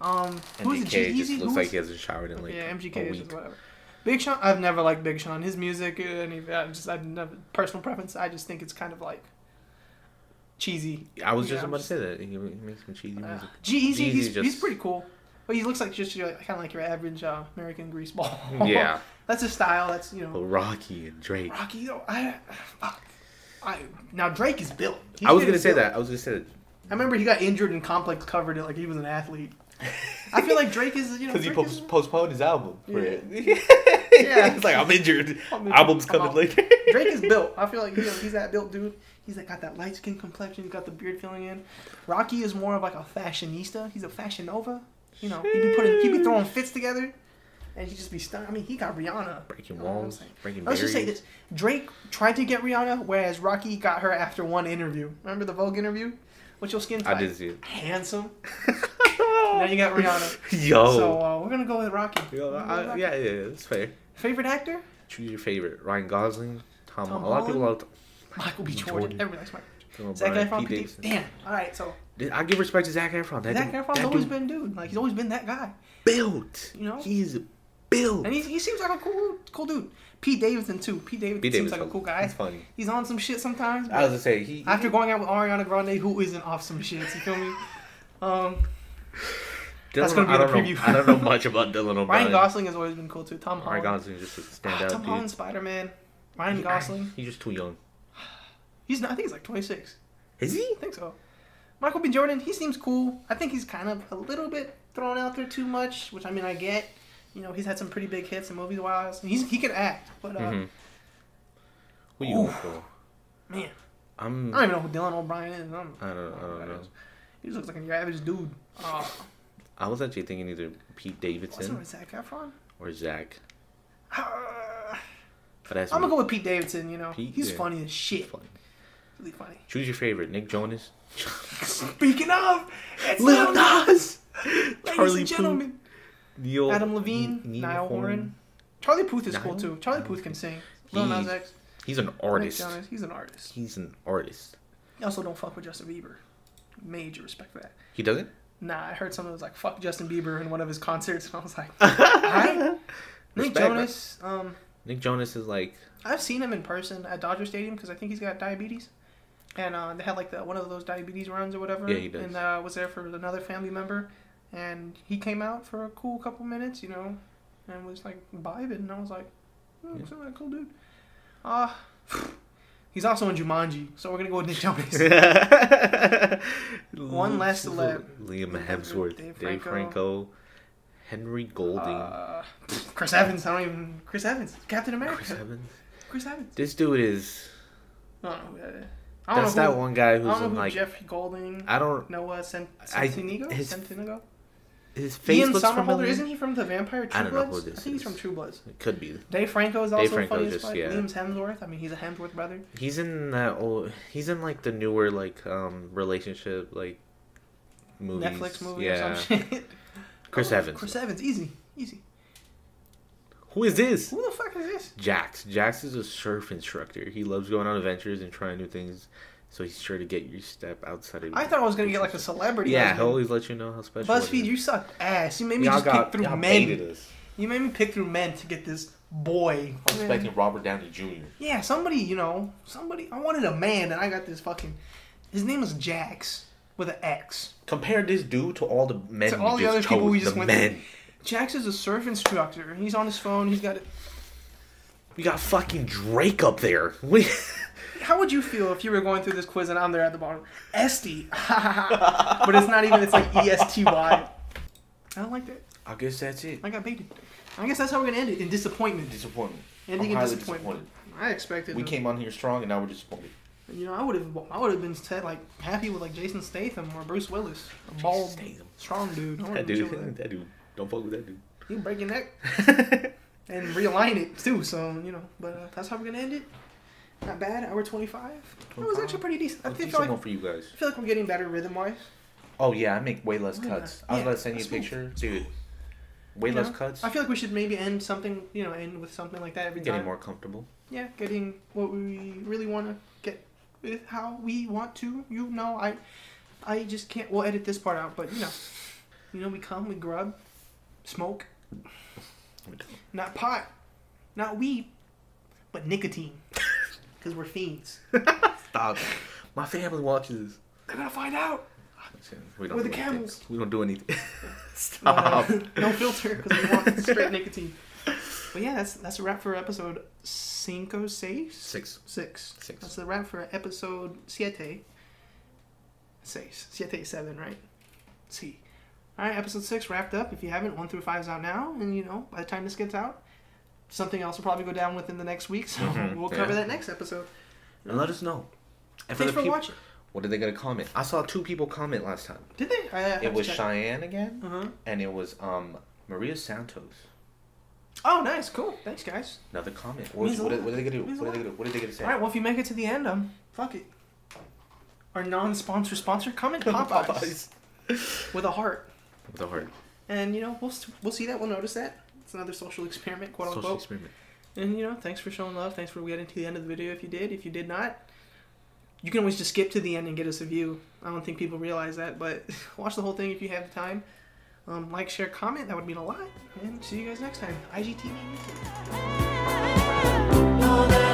Um, who's the G? Just looks who's... like he hasn't showered in like yeah, M G K is just whatever. Big Sean. I've never liked Big Sean. His music, any just I've never personal preference. I just think it's kind of like. Cheesy. I was just yeah, about just... to say that. He makes some cheesy music. Uh, G-Eazy, he's, just... he's pretty cool. But he looks like just like, kind of like your average uh, American greaseball. Yeah. That's his style. That's, you know. Well, Rocky and Drake. Rocky, you know, I, I, I, now Drake is built. He's I was going to say built. that. I was going to say that. I remember he got injured and Complex covered it like he was an athlete. I feel like Drake is, you know. Because he post is... postponed his album. For yeah. It. Yeah. It's like, I'm injured. I'm injured. Album's coming later. Drake is built. I feel like you know, he's that built dude. He's like got that light skin complexion. He's got the beard filling in. Rocky is more of like a fashionista. He's a fashion nova. You know, he'd be putting, he'd be throwing fits together, and he'd just be stunned. I mean, he got Rihanna. Breaking you know walls. Breaking barriers. Let's just say this: Drake tried to get Rihanna, whereas Rocky got her after one interview. Remember the Vogue interview? What's your skin type? I did see it. Handsome. Now you got Rihanna. Yo. So uh, we're gonna go with Rocky. Yo, go I, with Rocky. Yeah, yeah, that's fair. Favorite actor? Choose your favorite: Ryan Gosling, Tom. Tom a lot of people love. Michael B. Jordan. Jordan. Everybody likes Michael B. Jordan. Zac Efron. P. Damn. All right, so. I give respect to Zac Efron. That Zac dude, Efron's that always dude. been dude. Like, he's always been that guy. Built. You know? He's built. And he, he seems like a cool cool dude. Pete Davidson, too. Pete Davidson Pete seems Davidson. like a cool guy. He's funny. He's on some shit sometimes. I was going to say, he... After going out with Ariana Grande, who isn't off some shit, you feel me? Um... That's going to be the preview. Know, I don't know much about Dylan O'Brien. Ryan Gosling has always been cool, too. Tom Holland. Ryan Gosling just a standout, dude. Tom Holland, Spider-Man. Ryan he, Gosling. He's just too young. He's not, I think he's like twenty-six. Is he? I think so. Michael B. Jordan, he seems cool. I think he's kind of a little bit thrown out there too much, which I mean I get. You know, he's had some pretty big hits in movies wise. He's he can act, but uh, mm-hmm. who you going for? Man, I'm. I don't even know who Dylan O'Brien is. I'm, I don't. I don't, I don't know. He just looks like an average dude. Uh, I was actually thinking either Pete Davidson or Zac Efron or Zac. Uh, but I'm gonna go with Pete Davidson. You know, Pete, he's yeah. funny as shit. He's funny. Really funny. Choose your favorite, Nick Jonas. Speaking of, it's Lil Nas, Charlie and gentlemen, Neil, Adam Levine, N- Niall Horan. Charlie Puth is Niall? cool too. Charlie Puth can sing. He, Lil Nas X. He's an artist. Nick Jonas, he's an artist. He's an artist. He also don't fuck with Justin Bieber. Major respect for that. He doesn't? Nah, I heard someone was like, "Fuck Justin Bieber" in one of his concerts, and I was like, "Hi." Nick respect, Jonas. Right? Um, Nick Jonas is like. I've seen him in person at Dodger Stadium because I think he's got diabetes. And uh, they had like the one of those diabetes runs or whatever. Yeah, he does. And uh, was there for another family member, and he came out for a cool couple minutes, you know, and was like vibing, and I was like, oh, yeah. Sounds like a cool dude. Uh, he's also in Jumanji, so we're gonna go with Nick Jonas. One last celeb. Liam Hemsworth, Dave, Dave Franco, Henry Golding, uh, Chris Evans. I don't even. Chris Evans, Captain America. Chris Evans. Chris Evans. This dude is. I don't know who that is. I don't That's know who, that one guy who's I don't know in who like Jeff Golding. I don't Noah Cent Centinigo. His, Centinigo. His face Ian looks familiar. Isn't he from the Vampire True Bloods? I don't know who this I think is. He's from True Bloods. It could be. Dave Franco is also Dave funny as fuck. Yeah. Liam Hemsworth. I mean, he's a Hemsworth brother. He's in that old. He's in like the newer like um relationship like movies. Netflix movie yeah. or some shit. Chris oh, Evans. Chris Evans, easy, easy. Who is this? Who the fuck is this? Jax. Jax is a surf instructor. He loves going on adventures and trying new things, so he's sure to get your step outside of. I thought I was gonna get like a celebrity. Yeah, he'll always let you know how special. BuzzFeed, you sucked ass. You made me y'all just got, pick through men. You made me pick through men to get this boy. I'm expecting Robert Downey Junior Yeah, somebody you know, somebody. I wanted a man, and I got this fucking. His name is Jax with an X. Compare this dude to all the men. To all the other people we just went. Men. Jax is a surf instructor. He's on his phone. He's got it. We got fucking Drake up there. We... How would you feel if you were going through this quiz and I'm there at the bottom? Esty. But it's not even. It's like E S T Y. I don't like that. I guess that's it. I got baited. I guess that's how we're going to end it. In disappointment. Disappointment. Ending in disappointment. I expected. We them. Came on here strong and now we're disappointed. You know, I would have I would have been said, like happy with like Jason Statham or Bruce Willis. A bald, Statham. Strong dude. I that dude. That. that dude. Don't fuck with that dude. You break your neck and realign it too. So you know, but uh, that's how we're gonna end it. Not bad. Hour twenty-five. It was actually pretty decent. I think like, for you guys. I feel like we're getting better rhythm wise. Oh yeah, I make way less cuts. I was about to send you a picture, dude. Way less cuts. I feel like we should maybe end something. You know, end with something like that every time. Getting more comfortable. Yeah, getting what we really want to get with how we want to. You know, I, I just can't. We'll edit this part out, but you know, you know, we come, we grub. Smoke, not pot, not weed, but nicotine, because we're fiends. Stop. My family watches this. They're going to find out. We don't we're do the anything. Camels. We don't do anything. Stop. No, no filter, because we want straight nicotine. But yeah, that's that's a wrap for episode cinco, seis? Six. Six. Six. That's a wrap for episode siete. Seis. Siete, seven, right? Si. Alright, episode six wrapped up. If you haven't, one through five is out now. And, you know, by the time this gets out, something else will probably go down within the next week. So mm-hmm. we'll cover yeah. that next episode. And let us know. And Thanks for, for watching. What are they going to comment? I saw two people comment last time. Did they? I, I it was Cheyenne it. again. Uh-huh. And it was um, Maria Santos. Oh, nice. Cool. Thanks, guys. Another comment. What, what, are, what are they going to do? What are they going to say? Alright, well, if you make it to the end, um, fuck it. Our non-sponsor sponsor, comment Popeyes. Popeyes. With a heart. With a heart. And, you know, we'll, we'll see that. We'll notice that. It's another social experiment, quote social unquote. Social experiment. And, you know, thanks for showing love. Thanks for getting to the end of the video if you did. If you did not, you can always just skip to the end and get us a view. I don't think people realize that, but watch the whole thing if you have the time. Um, like, share, comment. That would mean a lot. And see you guys next time. I G T V.